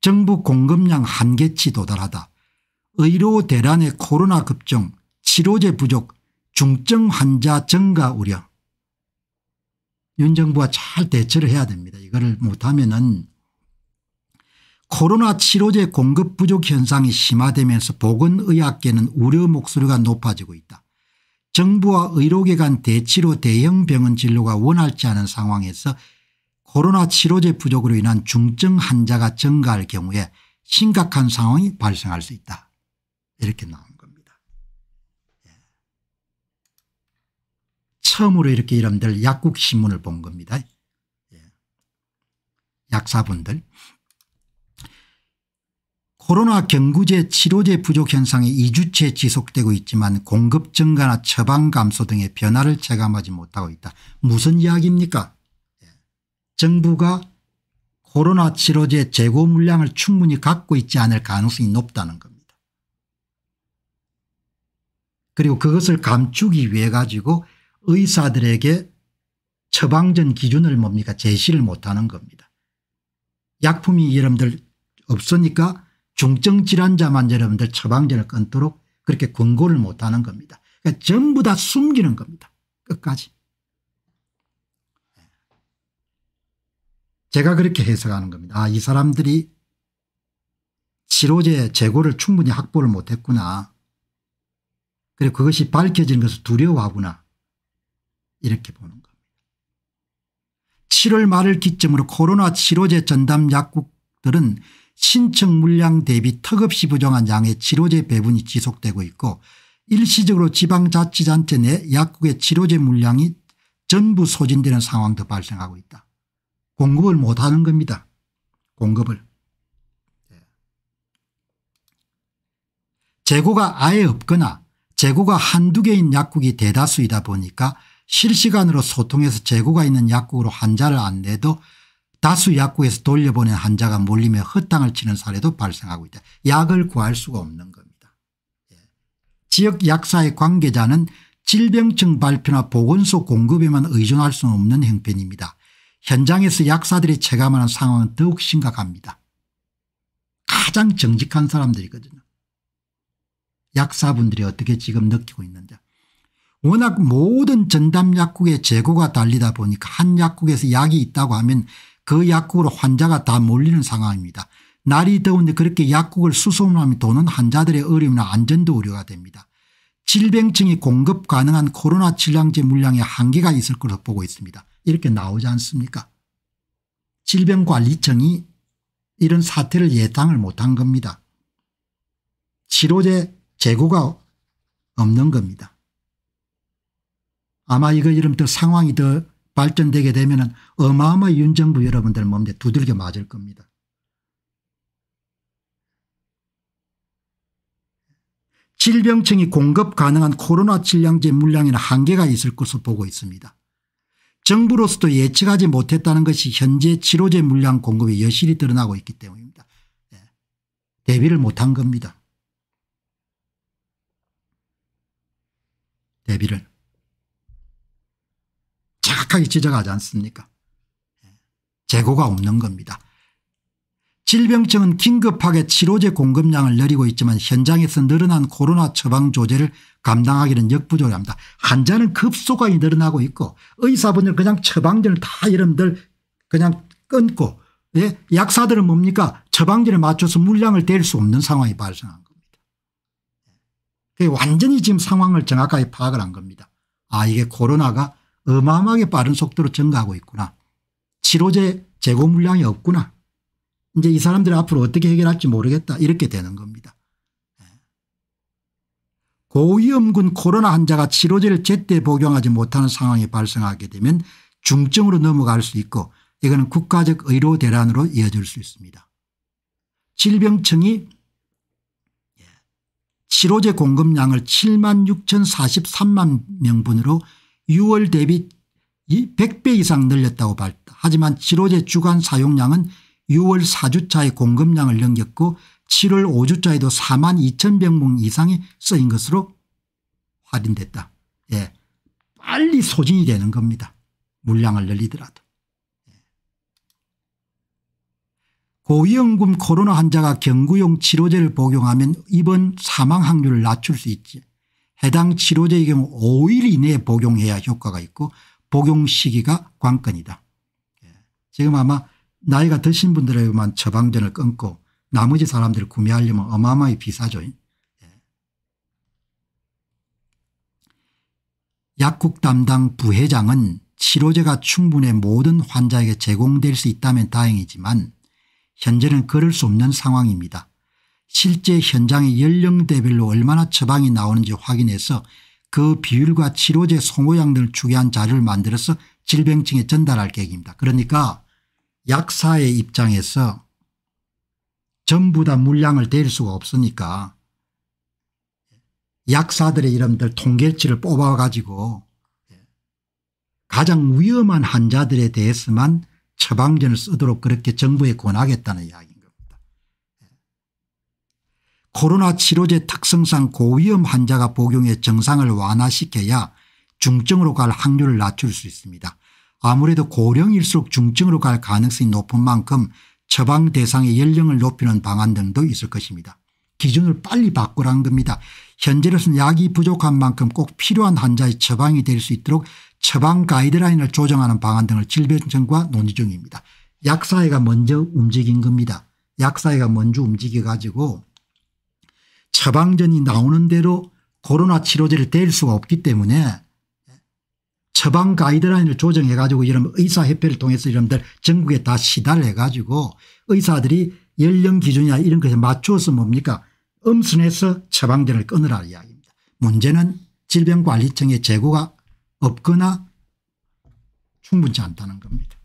정부 공급량 한계치 도달하다. 의료 대란의 코로나 급증, 치료제 부족, 중증 환자 증가 우려. 윤 정부가 잘 대처를 해야 됩니다. 이거를 못하면은 코로나 치료제 공급 부족 현상이 심화되면서 보건의학계는 우려 목소리가 높아지고 있다. 정부와 의료계 간 대치로 대형 병원 진료가 원활치 않은 상황에서 코로나 치료제 부족으로 인한 중증 환자가 증가할 경우에 심각한 상황이 발생할 수 있다. 이렇게 나온 겁니다. 예. 처음으로 이렇게 여러분들 약국 신문을 본 겁니다. 예. 약사분들. 코로나 경구제 치료제 부족 현상이 2주째 지속되고 있지만 공급 증가나 처방 감소 등의 변화를 체감하지 못하고 있다. 무슨 이야기입니까? 정부가 코로나 치료제 재고 물량을 충분히 갖고 있지 않을 가능성이 높다는 겁니다. 그리고 그것을 감추기 위해 가지고 의사들에게 처방전 기준을 뭡니까? 제시를 못하는 겁니다. 약품이 여러분들 없으니까 중증 질환자만 여러분들 처방전을 끊도록 그렇게 권고를 못하는 겁니다. 그러니까 전부 다 숨기는 겁니다. 끝까지. 제가 그렇게 해석하는 겁니다. 아, 이 사람들이 치료제 재고를 충분히 확보를 못했구나. 그리고 그것이 밝혀지는 것을 두려워하구나. 이렇게 보는 겁니다. 7월 말을 기점으로 코로나 치료제 전담 약국들은 신청 물량 대비 턱없이 부정한 양의 치료제 배분이 지속되고 있고 일시적으로 지방자치단체 내 약국의 치료제 물량이 전부 소진되는 상황도 발생하고 있다. 공급을 못하는 겁니다. 공급을. 재고가 아예 없거나 재고가 한두 개인 약국이 대다수이다 보니까 실시간으로 소통해서 재고가 있는 약국으로 환자를 안내도 다수 약국에서 돌려보낸 환자가 몰리며 허탕을 치는 사례도 발생하고 있다. 약을 구할 수가 없는 겁니다. 예. 지역 약사의 관계자는 질병청 발표나 보건소 공급에만 의존할 수는 없는 형편입니다. 현장에서 약사들이 체감하는 상황은 더욱 심각합니다. 가장 정직한 사람들이거든요. 약사분들이 어떻게 지금 느끼고 있는지. 워낙 모든 전담 약국의 재고가 달리다 보니까 한 약국에서 약이 있다고 하면 그 약국으로 환자가 다 몰리는 상황입니다. 날이 더운데 그렇게 약국을 수소문하며 도는 환자들의 어려움이나 안전도 우려가 됩니다. 질병청이 공급 가능한 코로나 치료제 물량에 한계가 있을 것으로 보고 있습니다. 이렇게 나오지 않습니까? 질병관리청이 이런 사태를 예상을 못한 겁니다. 치료제 재고가 없는 겁니다. 아마 이거 이름들 상황이 더 발전되게 되면은 어마어마한 윤 정부 여러분들 몸에 두들겨 맞을 겁니다. 질병청이 공급 가능한 코로나 치료제 물량에는 한계가 있을 것으로 보고 있습니다. 정부로서도 예측하지 못했다는 것이 현재 치료제 물량 공급에 여실히 드러나고 있기 때문입니다. 네. 대비를 못한 겁니다. 대비를. 정확하게 지적하지 않습니까? 재고가 없는 겁니다. 질병청은 긴급하게 치료제 공급량을 늘리고 있지만 현장에서 늘어난 코로나 처방 조제를 감당하기는 역부족합니다. 환자는 급속하게 늘어나고 있고 의사분들은 그냥 처방전을 다 여러분들 그냥 끊고 예? 약사들은 뭡니까? 처방전에 맞춰서 물량을 댈 수 없는 상황이 발생한 겁니다. 완전히 지금 상황을 정확하게 파악을 한 겁니다. 아, 이게 코로나가 어마어마하게 빠른 속도로 증가하고 있구나. 치료제 재고 물량이 없구나. 이제 이 사람들이 앞으로 어떻게 해결할지 모르겠다. 이렇게 되는 겁니다. 고위험군 코로나 환자가 치료제를 제때 복용하지 못하는 상황이 발생하게 되면 중증으로 넘어갈 수 있고 이거는 국가적 의료 대란으로 이어질 수 있습니다. 질병청이 치료제 공급량을 76,043만 명분으로 6월 대비 100배 이상 늘렸다고 밝혔다. 하지만 치료제 주간 사용량은 6월 4주차에 공급량을 넘겼고 7월 5주차에도 42,000병분 이상이 쓰인 것으로 확인됐다. 예, 빨리 소진이 되는 겁니다. 물량을 늘리더라도. 고위험군 코로나 환자가 경구용 치료제를 복용하면 입원 사망 확률을 낮출 수 있지. 해당 치료제의 경우 5일 이내에 복용해야 효과가 있고 복용 시기가 관건이다. 지금 아마 나이가 드신 분들에게만 처방전을 끊고 나머지 사람들을 구매하려면 어마어마히 비싸죠. 약국 담당 부회장은 치료제가 충분히 모든 환자에게 제공될 수 있다면 다행이지만 현재는 그럴 수 없는 상황입니다. 실제 현장의 연령대별로 얼마나 처방이 나오는지 확인해서 그 비율과 치료제 소모량 등을 추계한 자료를 만들어서 질병청에 전달할 계획입니다. 그러니까 약사의 입장에서 전부 다 물량을 댈 수가 없으니까 약사들의 이름들 통계치를 뽑아가지고 가장 위험한 환자들에 대해서만 처방전을 쓰도록 그렇게 정부에 권하겠다는 이야기인 겁니다. 코로나 치료제 특성상 고위험 환자가 복용해 증상을 완화시켜야 중증으로 갈 확률을 낮출 수 있습니다. 아무래도 고령일수록 중증으로 갈 가능성이 높은 만큼 처방 대상의 연령을 높이는 방안 등도 있을 것입니다. 기준을 빨리 바꾸라는 겁니다. 현재로서는 약이 부족한 만큼 꼭 필요한 환자의 처방이 될 수 있도록 처방 가이드라인을 조정하는 방안 등을 질병청과 논의 중입니다. 약사회가 먼저 움직인 겁니다. 약사회가 먼저 움직여가지고 처방전이 나오는 대로 코로나 치료제를 댈 수가 없기 때문에 처방 가이드라인을 조정해가지고 이런 의사협회를 통해서 이런들 전국에 다 시달을 해가지고 의사들이 연령 기준이나 이런 것에 맞추어서 뭡니까 엄선해서 처방전을 끊으라는 이야기입니다. 문제는 질병관리청의 재고가 없거나 충분치 않다는 겁니다.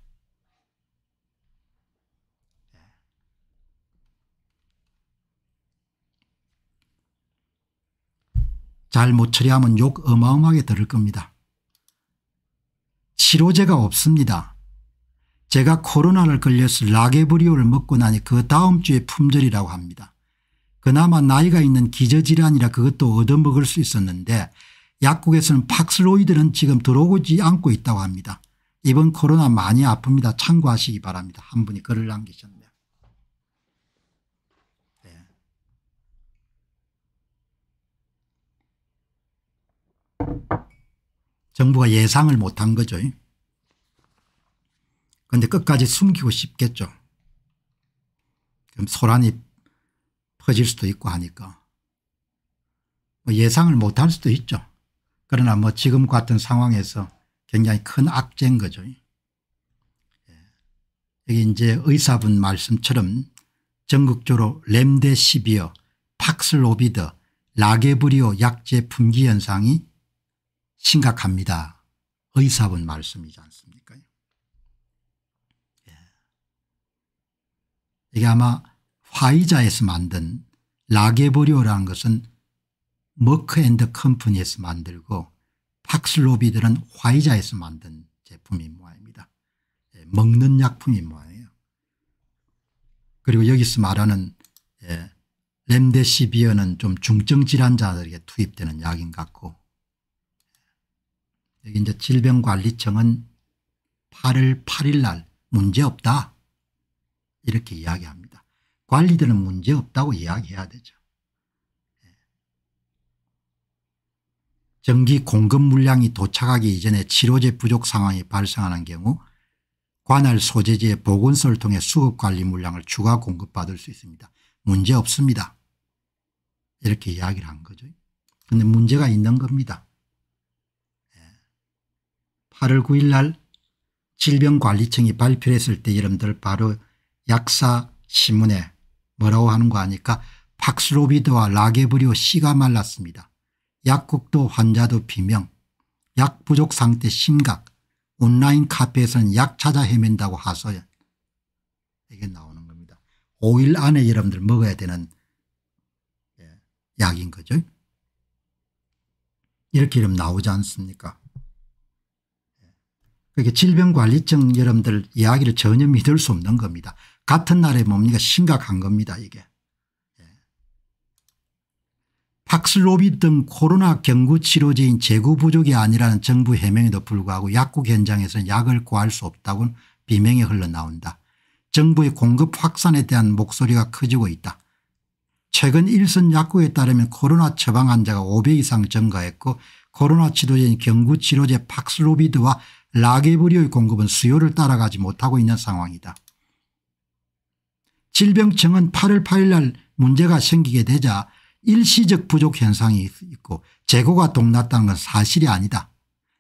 잘못 처리하면 욕 어마어마하게 들을 겁니다. 치료제가 없습니다. 제가 코로나를 걸려서 라게브리오를 먹고 나니 그 다음 주에 품절이라고 합니다. 그나마 나이가 있는 기저질환이라 그것도 얻어먹을 수 있었는데 약국에서는 팍슬로이드는 지금 들어오지 않고 있다고 합니다. 이번 코로나 많이 아픕니다. 참고하시기 바랍니다. 한 분이 글을 남기셨네요. 네. 정부가 예상을 못한 거죠. 그런데 끝까지 숨기고 싶겠죠. 그럼 소란이 퍼질 수도 있고 하니까 뭐 예상을 못할 수도 있죠. 그러나 뭐 지금 같은 상황에서 굉장히 큰 악재인 거죠. 여기 이제 의사분 말씀처럼 전국적으로 렘데시비어, 팍슬로비드, 라게브리오 약제 품귀 현상이 심각합니다. 의사분 말씀이지 않습니까? 이게 아마 화이자에서 만든 라게브리오라는 것은 머크 앤드 컴퍼니에서 만들고 팍슬로비드는 화이자에서 만든 제품인 모양입니다. 먹는 약품인 모양이에요. 그리고 여기서 말하는 렘데시비어는 좀 중증 질환자들에게 투입되는 약인 것 같고 여기 이제 질병관리청은 8월 8일 날 문제없다 이렇게 이야기합니다. 관리들은 문제없다고 이야기해야 되죠. 정기 공급 물량이 도착하기 이전에 치료제 부족 상황이 발생하는 경우 관할 소재지의 보건소를 통해 수급관리 물량을 추가 공급받을 수 있습니다. 문제없습니다. 이렇게 이야기를 한 거죠. 그런데 문제가 있는 겁니다. 8월 9일 날 질병관리청이 발표했을 때 여러분들 바로 약사 신문에 뭐라고 하는 거 아니까 팍슬로비드와 라게브리오 씨가 말랐습니다. 약국도 환자도 비명, 약 부족 상태 심각, 온라인 카페에서는 약 찾아 헤맨다고 하소연. 이게 나오는 겁니다. 5일 안에 여러분들 먹어야 되는 약인 거죠. 이렇게 이름 나오지 않습니까? 그러니까 질병관리청 여러분들 이야기를 전혀 믿을 수 없는 겁니다. 같은 날에 뭡니까? 심각한 겁니다, 이게. 팍슬로비드 등 코로나 경구 치료제인 재고 부족이 아니라는 정부 해명에도 불구하고 약국 현장에서는 약을 구할 수 없다고는 비명이 흘러나온다. 정부의 공급 확산에 대한 목소리가 커지고 있다. 최근 일선 약국에 따르면 코로나 처방 환자가 5배 이상 증가했고 코로나 치료제인 경구 치료제 팍슬로비드와 라게브리오의 공급은 수요를 따라가지 못하고 있는 상황이다. 질병청은 8월 8일 날 문제가 생기게 되자 일시적 부족 현상이 있고 재고가 동났다는 건 사실이 아니다.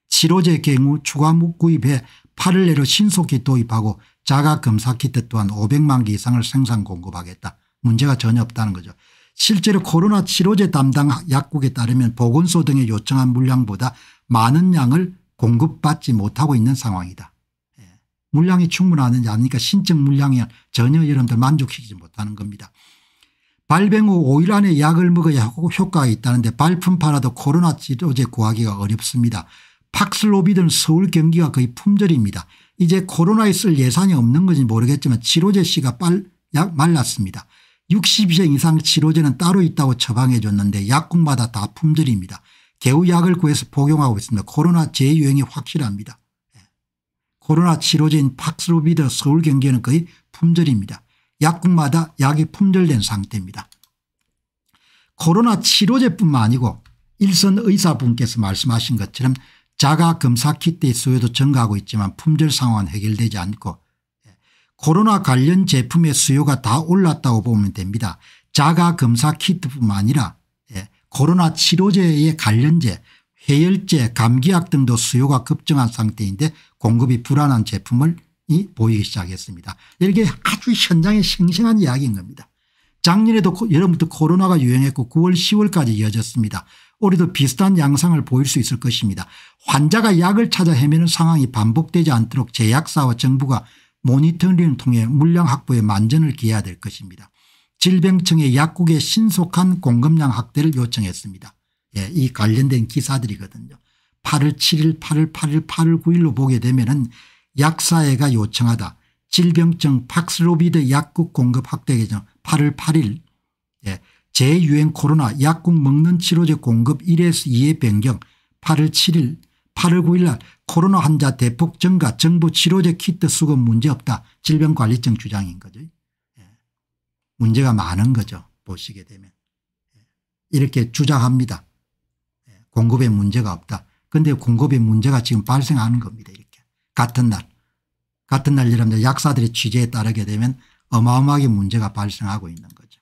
치료제 경우 추가 구입에 8월 내로 신속히 도입하고 자가검사키트 또한 500만 개 이상을 생산 공급하겠다. 문제가 전혀 없다는 거죠. 실제로 코로나 치료제 담당 약국에 따르면 보건소 등에 요청한 물량보다 많은 양을 공급받지 못하고 있는 상황이다. 물량이 충분하는지 아니니까 신청 물량이 전혀 여러분들 만족시키지 못하는 겁니다. 발병 후 5일 안에 약을 먹어야 효과가 있다는데 발품 팔아도 코로나 치료제 구하기가 어렵습니다. 팍슬로비드는 서울 경기가 거의 품절입니다. 이제 코로나에 쓸 예산이 없는 건지 모르겠지만 치료제 씨가 약 말랐습니다. 60세 이상 치료제는 따로 있다고 처방해 줬는데 약국마다 다 품절입니다. 겨우 약을 구해서 복용하고 있습니다. 코로나 재유행이 확실합니다. 코로나 치료제인 팍슬로비드 서울 경기는 거의 품절입니다. 약국마다 약이 품절된 상태입니다. 코로나 치료제뿐만 아니고 일선 의사분께서 말씀하신 것처럼 자가검사키트의 수요도 증가하고 있지만 품절 상황은 해결되지 않고 코로나 관련 제품의 수요가 다 올랐다고 보면 됩니다. 자가검사키트뿐만 아니라 코로나 치료제의 관련제, 해열제, 감기약 등도 수요가 급증한 상태인데 공급이 불안한 제품을 보이기 시작했습니다. 이렇게 아주 현장에 생생한 이야기인 겁니다. 작년에도 여름부터 코로나가 유행했고 9월 10월까지 이어졌습니다. 올해도 비슷한 양상을 보일 수 있을 것입니다. 환자가 약을 찾아 헤매는 상황이 반복되지 않도록 제약사와 정부가 모니터링을 통해 물량 확보에 만전을 기해야 될 것입니다. 질병청의 약국의 신속한 공급량 확대를 요청했습니다. 예, 이 관련된 기사들이거든요. 8월 7일, 8월 8일, 8월 9일로 보게 되면은 약사회가 요청하다. 질병청 팍슬로비드 약국 공급 확대 개정 8월 8일 재유행 코로나 약국 먹는 치료제 공급 1에서 2의 변경 8월 7일 8월 9일 날 코로나 환자 대폭 증가 정부 치료제 키트 수급 문제없다. 질병관리청 주장인 거죠. 문제가 많은 거죠. 보시게 되면. 이렇게 주장합니다. 공급에 문제가 없다. 그런데 공급에 문제가 지금 발생하는 겁니다. 같은 날 여러분들 약사들의 취재에 따르게 되면 어마어마하게 문제가 발생하고 있는 거죠.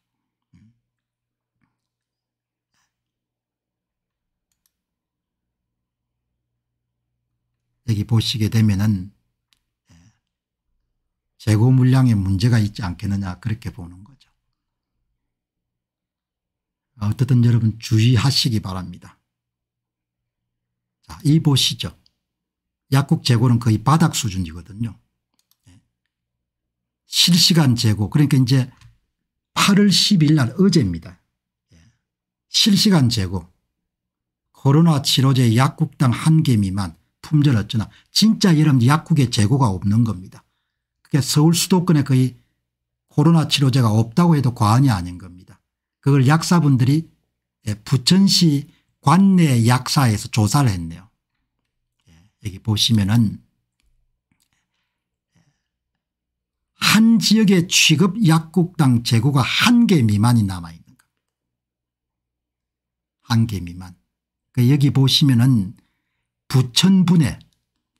여기 보시게 되면은 재고 물량에 문제가 있지 않겠느냐 그렇게 보는 거죠. 어쨌든 여러분 주의하시기 바랍니다. 자, 이 보시죠. 약국 재고는 거의 바닥 수준이거든요. 실시간 재고 그러니까 이제 8월 10일 날 어제입니다. 실시간 재고 코로나 치료제 약국당 1개 미만 품절 어쩌나 진짜 여러분 약국에 재고가 없는 겁니다. 그게 서울 수도권에 거의 코로나 치료제가 없다고 해도 과언이 아닌 겁니다. 그걸 약사분들이 부천시 관내 약사에서 조사를 했네요. 여기 보시면은 한 지역의 취급 약국당 재고가 1개 미만이 남아있는 겁니다. 1개 미만. 그러니까 여기 보시면은 부천분해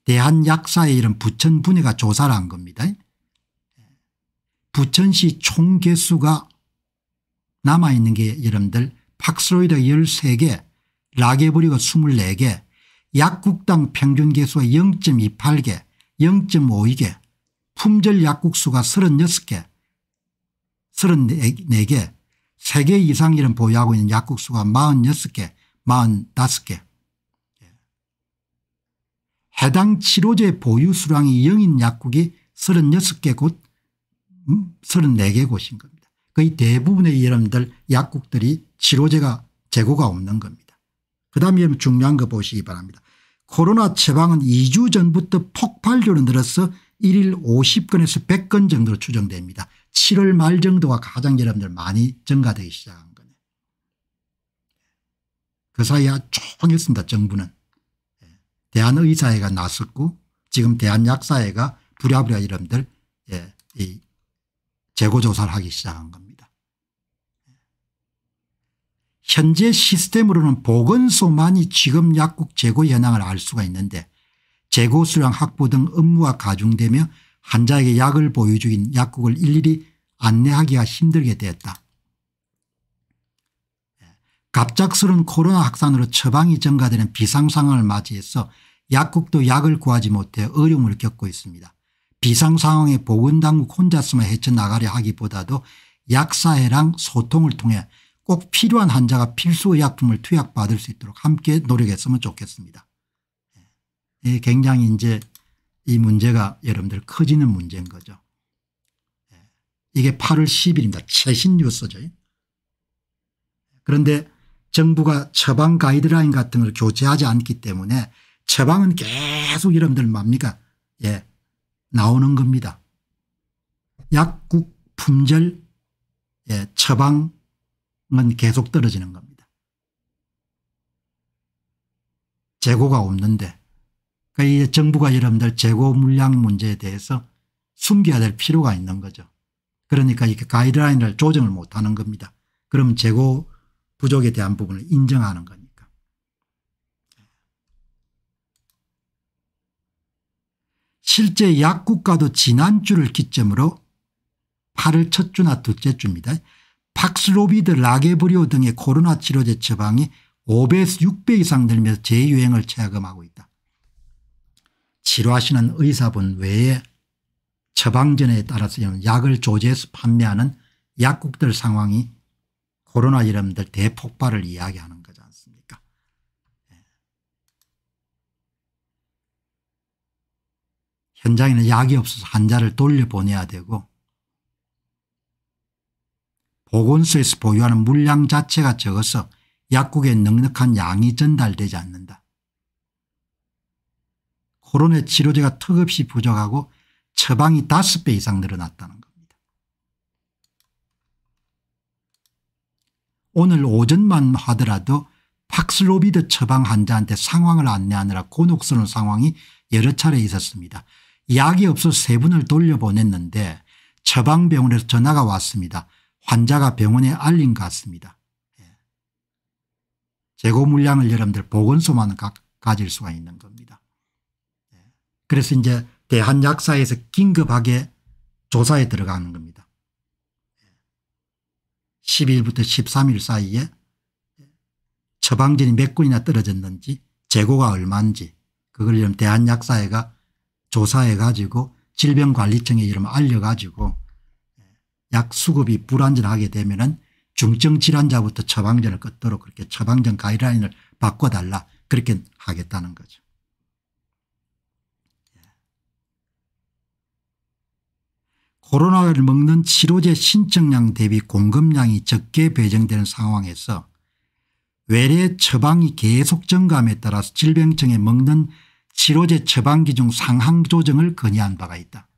대한약사회 이런 부천분해가 조사를 한 겁니다. 부천시 총 개수가 남아있는 게 여러분들 팍슬로비드가 13개 라게브리가 24개 약국당 평균 개수가 0.28개, 0.52개, 품절 약국 수가 36개, 34개, 3개 이상 이런 보유하고 있는 약국 수가 46개, 45개. 해당 치료제 보유 수량이 0인 약국이 36개 곳, 34개 곳인 겁니다. 거의 대부분의 여러분들 약국들이 치료제가 재고가 없는 겁니다. 그다음에 중요한 거 보시기 바랍니다. 코로나 처방은 2주 전부터 폭발적으로 늘어서 1일 50건에서 100건 정도로 추정됩니다. 7월 말 정도가 가장 여러분들 많이 증가되기 시작한 거네요. 그 사이에 조금 했습니다. 정부는. 대한의사회가 나섰고 지금 대한약사회가 부랴부랴 여러분들 이 재고조사를 하기 시작한 겁니다. 현재 시스템으로는 보건소만이 지금 약국 재고 현황을 알 수가 있는데 재고 수량 확보 등 업무가 가중되며 환자에게 약을 보유 중인 약국을 일일이 안내하기가 힘들게 되었다. 갑작스러운 코로나 확산으로 처방이 증가되는 비상상황을 맞이해서 약국도 약을 구하지 못해 어려움을 겪고 있습니다. 비상상황에 보건당국 혼자서만 헤쳐나가려 하기보다도 약사회랑 소통을 통해 꼭 필요한 환자가 필수의약품을 투약받을 수 있도록 함께 노력했으면 좋겠습니다. 굉장히 이제 이 문제가 여러분들 커지는 문제인 거죠. 이게 8월 10일입니다. 최신 뉴스죠. 그런데 정부가 처방 가이드라인 같은 걸 교체하지 않기 때문에 처방은 계속 여러분들 뭡니까? 나오는 겁니다. 약국 품절 처방은 계속 떨어지는 겁니다. 재고가 없는데 그러니까 정부가 여러분들 재고 물량 문제에 대해서 숨겨야 될 필요가 있는 거죠. 그러니까 이렇게 가이드라인을 조정을 못하는 겁니다. 그럼 재고 부족에 대한 부분을 인정하는 거니까. 실제 약국가도 지난주를 기점으로 8월 첫 주나 둘째 주입니다. 박슬로비드, 라게브리오 등의 코로나 치료제 처방이 5배에서 6배 이상 늘면서 재유행을 체감하고 있다. 치료하시는 의사분 외에 처방전에 따라서 약을 조제해서 판매하는 약국들 상황이 코로나 이름들 대폭발을 이야기하는 거지 않습니까? 현장에는 약이 없어서 환자를 돌려보내야 되고 보건소에서 보유하는 물량 자체가 적어서 약국에 넉넉한 양이 전달되지 않는다. 코로나 치료제가 턱없이 부족하고 처방이 5배 이상 늘어났다는 것. 오늘 오전만 하더라도 팍슬로비드 처방 환자한테 상황을 안내하느라 곤혹스러운 상황이 여러 차례 있었습니다. 약이 없어 세 분을 돌려보냈는데 처방병원에서 전화가 왔습니다. 환자가 병원에 알린 것 같습니다. 재고 물량을 여러분들 보건소만 가질 수가 있는 겁니다. 그래서 이제 대한약사에서 긴급하게 조사에 들어가는 겁니다. 12일부터 13일 사이에 처방전이 몇 건이나 떨어졌는지 재고가 얼마인지 그걸 대한약사회가 조사해 가지고 질병관리청에 알려 가지고 약 수급이 불안전하게 되면은 중증질환자부터 처방전을 끊도록 그렇게 처방전 가이드라인을 바꿔달라 그렇게 하겠다는 거죠. 코로나를 먹는 치료제 신청량 대비 공급량이 적게 배정되는 상황에서 외래 처방이 계속 증감에 따라서 질병청에 먹는 치료제 처방 기준 상향 조정을 건의한 바가 있다.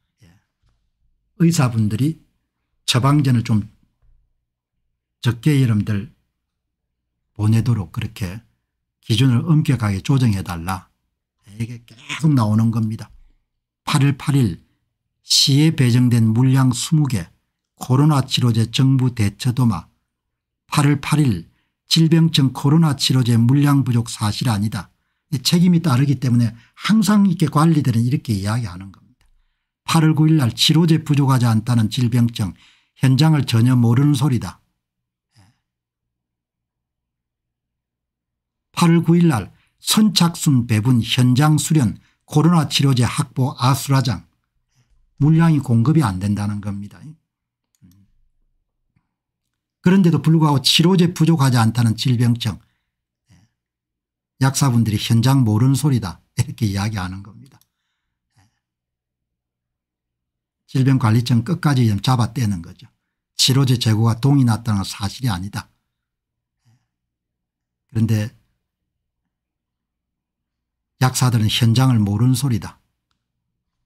의사분들이 처방전을 좀 적게 여러분들 보내도록 그렇게 기준을 엄격하게 조정해달라. 이게 계속 나오는 겁니다. 8월 8일. 시에 배정된 물량 20개 코로나 치료제 정부 대처도마 8월 8일 질병청 코로나 치료제 물량 부족 사실 아니다. 책임이 따르기 때문에 항상 이렇게 관리들은 이렇게 이야기하는 겁니다. 8월 9일 날 치료제 부족하지 않다는 질병청 현장을 전혀 모르는 소리다. 8월 9일 날 선착순 배분 현장 수련 코로나 치료제 확보 아수라장 물량이 공급이 안 된다는 겁니다. 그런데도 불구하고 치료제 부족하지 않다는 질병청 약사분들이 현장 모르는 소리다 이렇게 이야기하는 겁니다. 질병관리청 끝까지 좀 잡아떼는 거죠. 치료제 재고가 동이 났다는 건 사실이 아니다. 그런데 약사들은 현장을 모르는 소리다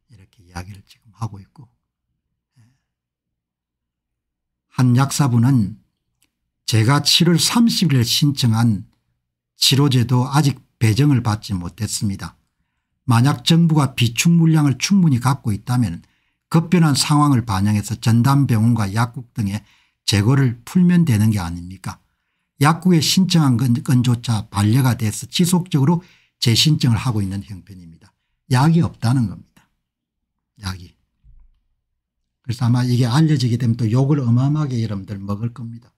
이렇게 이야기를 지금 하고 있고, 한 약사분은 제가 7월 30일에 신청한 치료제도 아직 배정을 받지 못했습니다. 만약 정부가 비축 물량을 충분히 갖고 있다면 급변한 상황을 반영해서 전담병원과 약국 등의 재고를 풀면 되는 게 아닙니까? 약국에 신청한 건조차 반려가 돼서 지속적으로 재신청을 하고 있는 형편입니다. 약이 없다는 겁니다. 약이. 그래서 아마 이게 알려지게 되면 또 욕을 어마어마하게 여러분들 먹을 겁니다.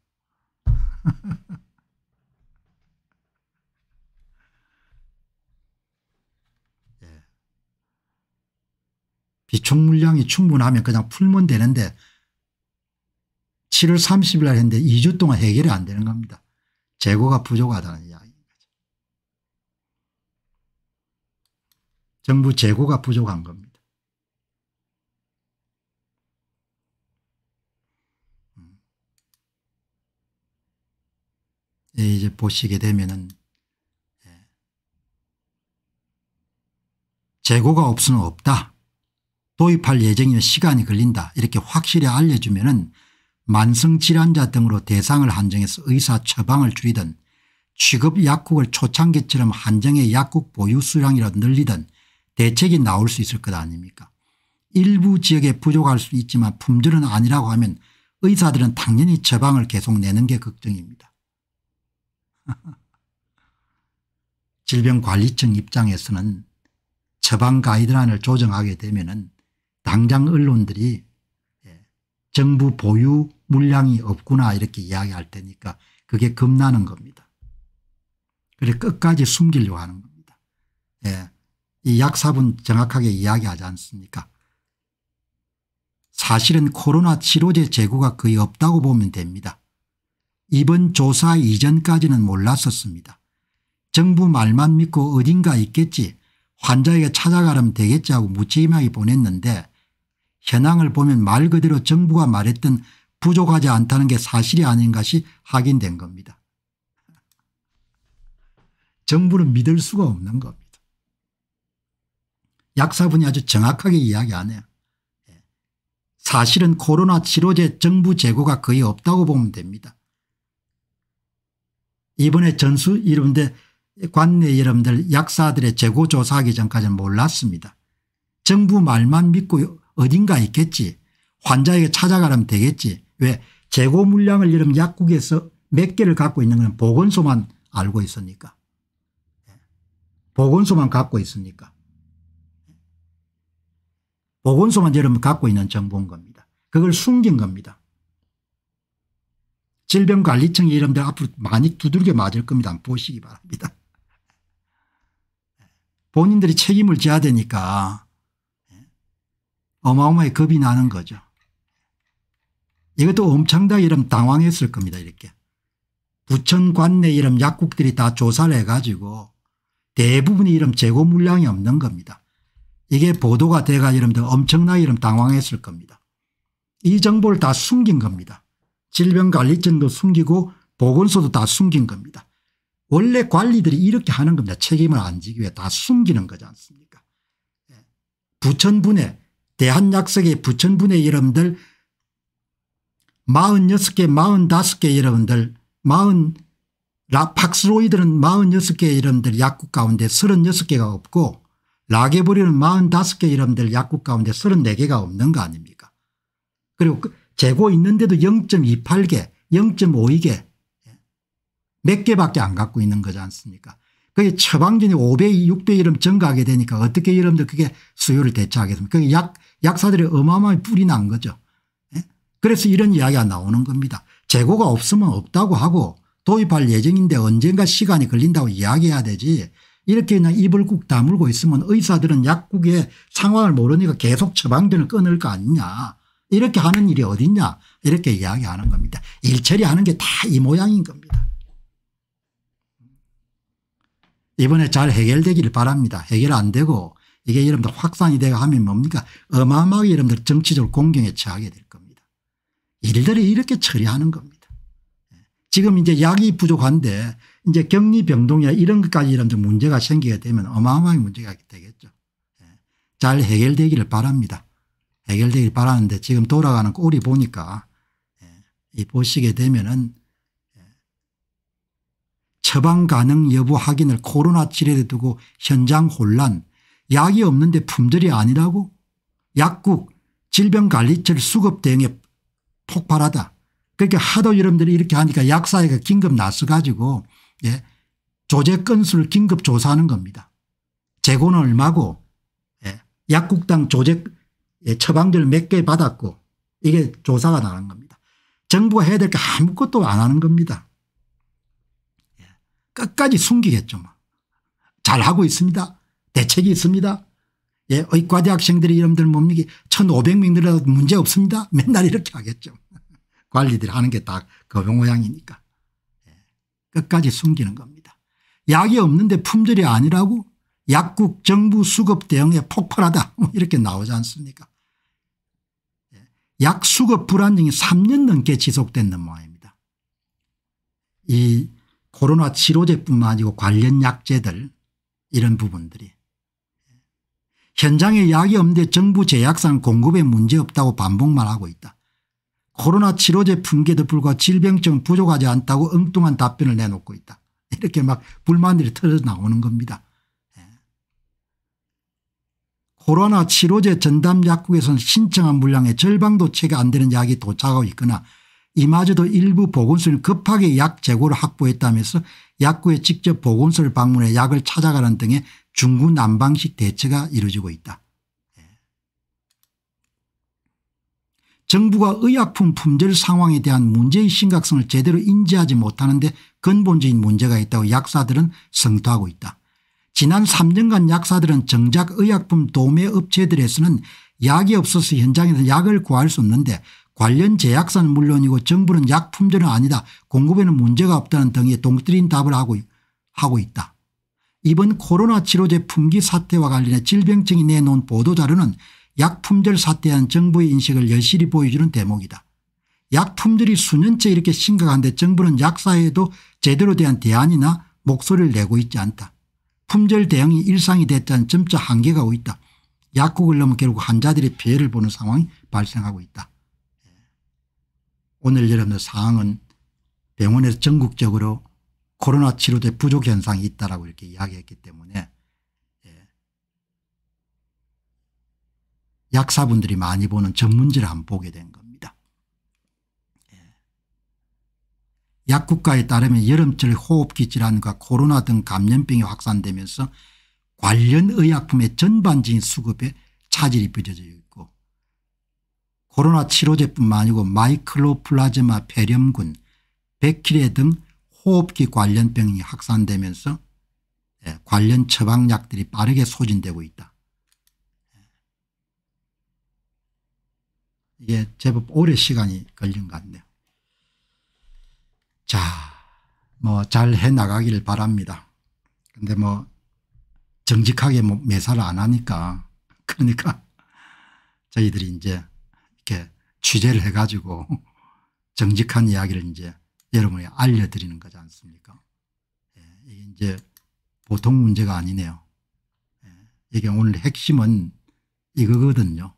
예. 비축 물량이 충분하면 그냥 풀면 되는데 7월 30일 날 했는데 2주 동안 해결이 안 되는 겁니다. 재고가 부족하다는 이야기입니다. 정부 재고가 부족한 겁니다. 이제 보시게 되면은 재고가 없으면 없다. 도입할 예정이면 시간이 걸린다. 이렇게 확실히 알려주면은 만성질환자 등으로 대상을 한정해서 의사 처방을 줄이든 취급 약국을 초창기처럼 한정해 약국 보유 수량이라 늘리든 대책이 나올 수 있을 것 아닙니까? 일부 지역에 부족할 수 있지만 품질은 아니라고 하면 의사들은 당연히 처방을 계속 내는 게 걱정입니다. 질병관리청 입장에서는 처방 가이드라인을 조정하게 되면은 당장 언론들이 정부 보유 물량이 없구나 이렇게 이야기할 테니까 그게 겁나는 겁니다. 그래서 끝까지 숨기려고 하는 겁니다. 예. 이 약사분 정확하게 이야기하지 않습니까? 사실은 코로나 치료제 재고가 거의 없다고 보면 됩니다. 이번 조사 이전까지는 몰랐었습니다. 정부 말만 믿고 어딘가 있겠지 환자에게 찾아가면 되겠지 하고 무책임하게 보냈는데 현황을 보면 말 그대로 정부가 말했던 부족하지 않다는 게 사실이 아닌 것이 확인된 겁니다. 정부는 믿을 수가 없는 겁니다. 약사분이 아주 정확하게 이야기하네요. 사실은 코로나 치료제 정부 재고가 거의 없다고 보면 됩니다. 이번에 전수 이런데 관내 여러분들 약사들의 재고 조사하기 전까지는 몰랐습니다. 정부 말만 믿고 어딘가 있겠지 환자에게 찾아가면 되겠지. 왜 재고 물량을 여러분 약국에서 몇 개를 갖고 있는 건 보건소만 알고 있으니까. 보건소만 갖고 있으니까. 보건소만 여러분 갖고 있는 정보인 겁니다. 그걸 숨긴 겁니다. 질병관리청이 이름들 앞으로 많이 두들겨 맞을 겁니다. 보시기 바랍니다. 본인들이 책임을 져야 되니까 어마어마하게 겁이 나는 거죠. 이것도 엄청나게 이름 당황했을 겁니다. 이렇게 부천 관내 이름 약국들이 다 조사를 해가지고 대부분의 이름 재고 물량이 없는 겁니다. 이게 보도가 돼가 이름들 엄청나게 이름 당황했을 겁니다. 이 정보를 다 숨긴 겁니다. 질병관리청도 숨기고 보건소도 다 숨긴 겁니다. 원래 관리들이 이렇게 하는 겁니다. 책임을 안 지기 위해 다 숨기는 거지 않습니까? 부천분해 대한약속의 부천분해 여러분들 46개 45개 여러분들 팍스로이드는 46개 여러분들 약국 가운데 36개가 없고 라게보리는 45개 여러분들 약국 가운데 34개가 없는 거 아닙니까? 그리고 재고 있는데도 0.28개 0.52개 몇 개밖에 안 갖고 있는 거지 않습니까? 그게 처방전이 5배 6배 이름 증가하게 되니까 어떻게 여러분들 그게 수요를 대체하겠습니까? 그게 약사들이 어마어마하게 뿔이 난 거죠. 그래서 이런 이야기가 나오는 겁니다. 재고가 없으면 없다고 하고 도입할 예정인데 언젠가 시간이 걸린다고 이야기해야 되지 이렇게 그냥 입을 꾹 다물고 있으면 의사들은 약국의 상황을 모르니까 계속 처방전을 끊을 거 아니냐. 이렇게 하는 일이 어딨냐. 이렇게 이야기하는 겁니다. 일처리하는 게 다 이 모양인 겁니다. 이번에 잘 해결되기를 바랍니다. 해결 안 되고 이게 여러분들 확산이 되고 하면 뭡니까? 어마어마하게 여러분들 정치적 공경에 처하게 될 겁니다. 일들을 이렇게 처리하는 겁니다. 지금 이제 약이 부족한데 이제 격리 병동이나 이런 것까지 여러분들 문제가 생기게 되면 어마어마한 문제가 되겠죠. 잘 해결되기를 바랍니다. 해결되기를 바라는데 지금 돌아가는 꼴이 보니까 이 보시게 되면은 처방 가능 여부 확인을 코로나 치료에 두고 현장 혼란, 약이 없는데 품절이 아니라고, 약국 질병관리처 수급 대응에 폭발하다. 그러니까 하도 여러분들이 이렇게 하니까 약사회가 긴급 나서 가지고 예, 조제 건수를 긴급 조사하는 겁니다. 재고는 얼마고 예, 약국당 조제 예, 처방전을 몇 개 받았고 이게 조사가 나는 겁니다. 정부가 해야 될 게 아무것도 안 하는 겁니다. 예, 끝까지 숨기겠죠. 뭐. 잘하고 있습니다. 대책이 있습니다. 예, 의과대 학생들이 여러분들 뭡니까 1500명이라도 문제 없습니다. 맨날 이렇게 하겠죠. 관리들 하는 게 다 그 모양이니까 예. 끝까지 숨기는 겁니다. 약이 없는데 품절이 아니라고 약국 정부 수급 대응에 폭발하다 이렇게 나오지 않습니까? 예. 약 수급 불안정이 3년 넘게 지속된 모양입니다. 이 코로나 치료제뿐만 아니고 관련 약제들 이런 부분들이 예. 현장에 약이 없는데 정부 제약사는 공급에 문제 없다고 반복만 하고 있다. 코로나 치료제 붕괴도 불구하고 질병증 부족하지 않다고 엉뚱한 답변을 내놓고 있다. 이렇게 막 불만들이 터져 나오는 겁니다. 예. 코로나 치료제 전담 약국에서는 신청한 물량의 절반도 채가 안 되는 약이 도착하고 있거나 이마저도 일부 보건소는 급하게 약 재고를 확보했다면서 약국에 직접 보건소를 방문해 약을 찾아가는 등의 중구난방식 대처가 이루어지고 있다. 정부가 의약품 품절 상황에 대한 문제의 심각성을 제대로 인지하지 못하는데 근본적인 문제가 있다고 약사들은 성토하고 있다. 지난 3년간 약사들은 정작 의약품 도매업체들에서는 약이 없어서 현장에서 약을 구할 수 없는데 관련 제약사는 물론이고 정부는 약 품절은 아니다. 공급에는 문제가 없다는 등의 동떨어진 답을 하고 있다. 이번 코로나 치료제 품귀 사태와 관련해 질병청이 내놓은 보도자료는 약 품절 사태에 대한 정부의 인식을 여실히 보여주는 대목이다. 약 품절이 수년째 이렇게 심각한데 정부는 약사회에도 제대로 대한 대안이나 목소리를 내고 있지 않다. 품절 대응이 일상이 됐자는 점차 한계가 오고 있다. 약국을 넘어 결국 환자들이 피해를 보는 상황이 발생하고 있다. 오늘 여러분들 상황은 병원에서 전국적으로 코로나 치료제 부족 현상이 있다라고 이렇게 이야기했기 때문에 약사분들이 많이 보는 전문지를 한번 보게 된 겁니다. 약국가에 따르면 여름철 호흡기 질환과 코로나 등 감염병이 확산되면서 관련 의약품의 전반적인 수급에 차질이 빚어져 있고 코로나 치료제뿐만 아니고 마이클로플라즈마 폐렴군, 백키레 등 호흡기 관련 병이 확산되면서 관련 처방약들이 빠르게 소진되고 있다. 이게 제법 오래 시간이 걸린 것 같네요. 자, 뭐 잘 해나가기를 바랍니다. 근데 뭐 정직하게 뭐 매사를 안 하니까 그러니까 저희들이 이제 이렇게 취재를 해가지고 정직한 이야기를 이제 여러분에게 알려드리는 거지 않습니까? 예, 이게 이제 보통 문제가 아니네요. 예, 이게 오늘 핵심은 이거거든요.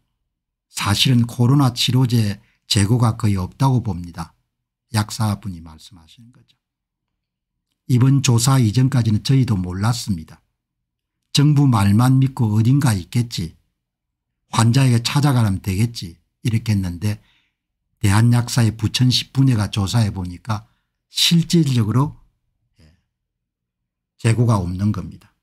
사실은 코로나 치료제 재고가 거의 없다고 봅니다. 약사분이 말씀하시는 거죠. 이번 조사 이전까지는 저희도 몰랐습니다. 정부 말만 믿고 어딘가 있겠지. 환자에게 찾아가면 되겠지. 이렇게 했는데 대한약사의 부천시 분회가 조사해 보니까 실질적으로 재고가 없는 겁니다.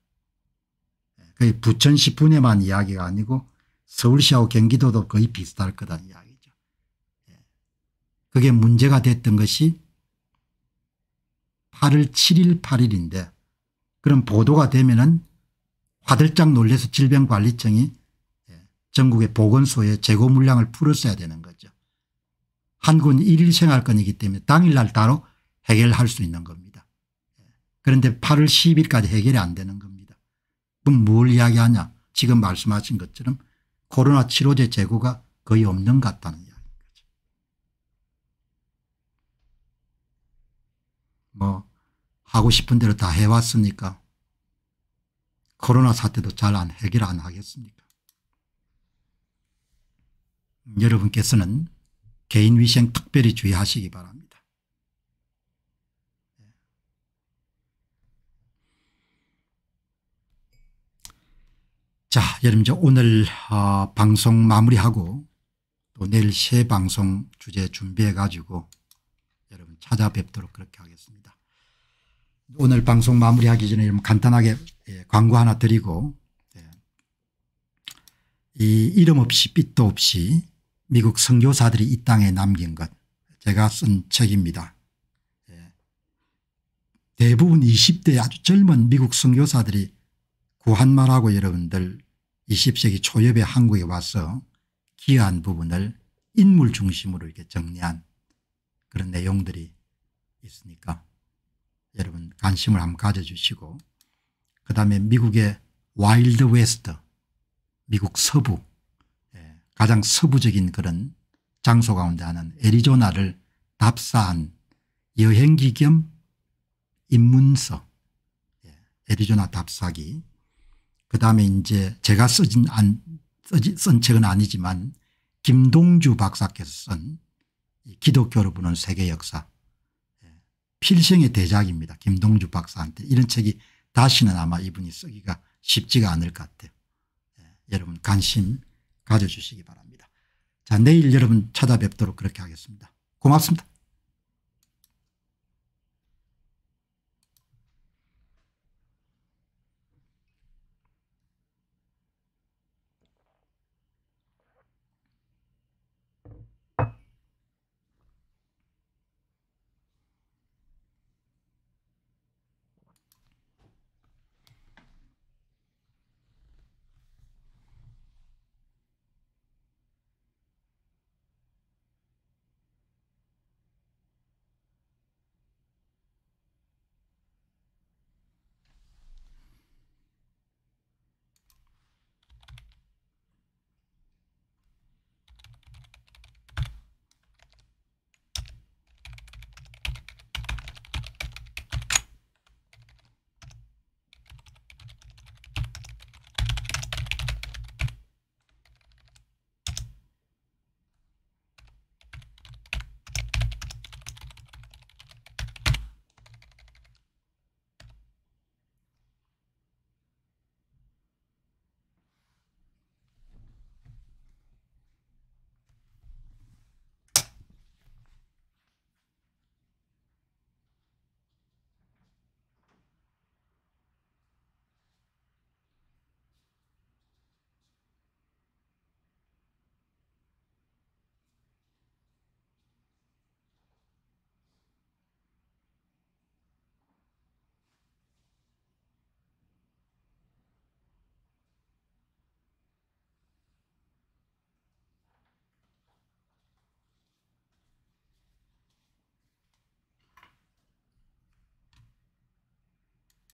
거의 부천시 분회만 이야기가 아니고 서울시하고 경기도도 거의 비슷할 거다는 이야기죠. 그게 문제가 됐던 것이 8월 7일 8일인데 그런 보도가 되면은 화들짝 놀라서 질병관리청이 전국의 보건소에 재고 물량을 풀었어야 되는 거죠. 한국은 일일 생활권이기 때문에 당일날 따로 해결할 수 있는 겁니다. 그런데 8월 10일까지 해결이 안 되는 겁니다. 그럼 뭘 이야기하냐. 지금 말씀하신 것처럼 코로나 치료제 재고가 거의 없는 것 같다는 이야기인 거죠. 뭐 하고 싶은 대로 다 해왔으니까 코로나 사태도 잘 안 해결 안 하겠습니까? 여러분께서는 개인위생 특별히 주의하시기 바랍니다. 자, 여러분 이제 오늘 방송 마무리하고 또 내일 새 방송 주제 준비해 가지고 여러분 찾아뵙도록 그렇게 하겠습니다. 오늘 방송 마무리하기 전에 여러분 간단하게 광고 하나 드리고, 이 이름 없이 빛도 없이 미국 선교사들이 이 땅에 남긴 것, 제가 쓴 책입니다. 대부분 20대 아주 젊은 미국 선교사들이 구한말하고 여러분들 20세기 초엽에 한국에 와서 기여한 부분을 인물 중심으로 이렇게 정리한 그런 내용들이 있으니까 여러분 관심을 한번 가져주시고, 그다음에 미국의 와일드 웨스트, 미국 서부 가장 서부적인 그런 장소 가운데 하는 애리조나를 답사한 여행기 겸 입문서, 애리조나 답사기. 그다음에 이제 제가 쓴 책은 아니지만 김동주 박사께서 쓴 기독교로 보는 세계 역사, 필생의 대작입니다. 김동주 박사한테 이런 책이 다시는 아마 이분이 쓰기가 쉽지가 않을 것 같아요. 여러분 관심 가져주시기 바랍니다. 자, 내일 여러분 찾아뵙도록 그렇게 하겠습니다. 고맙습니다.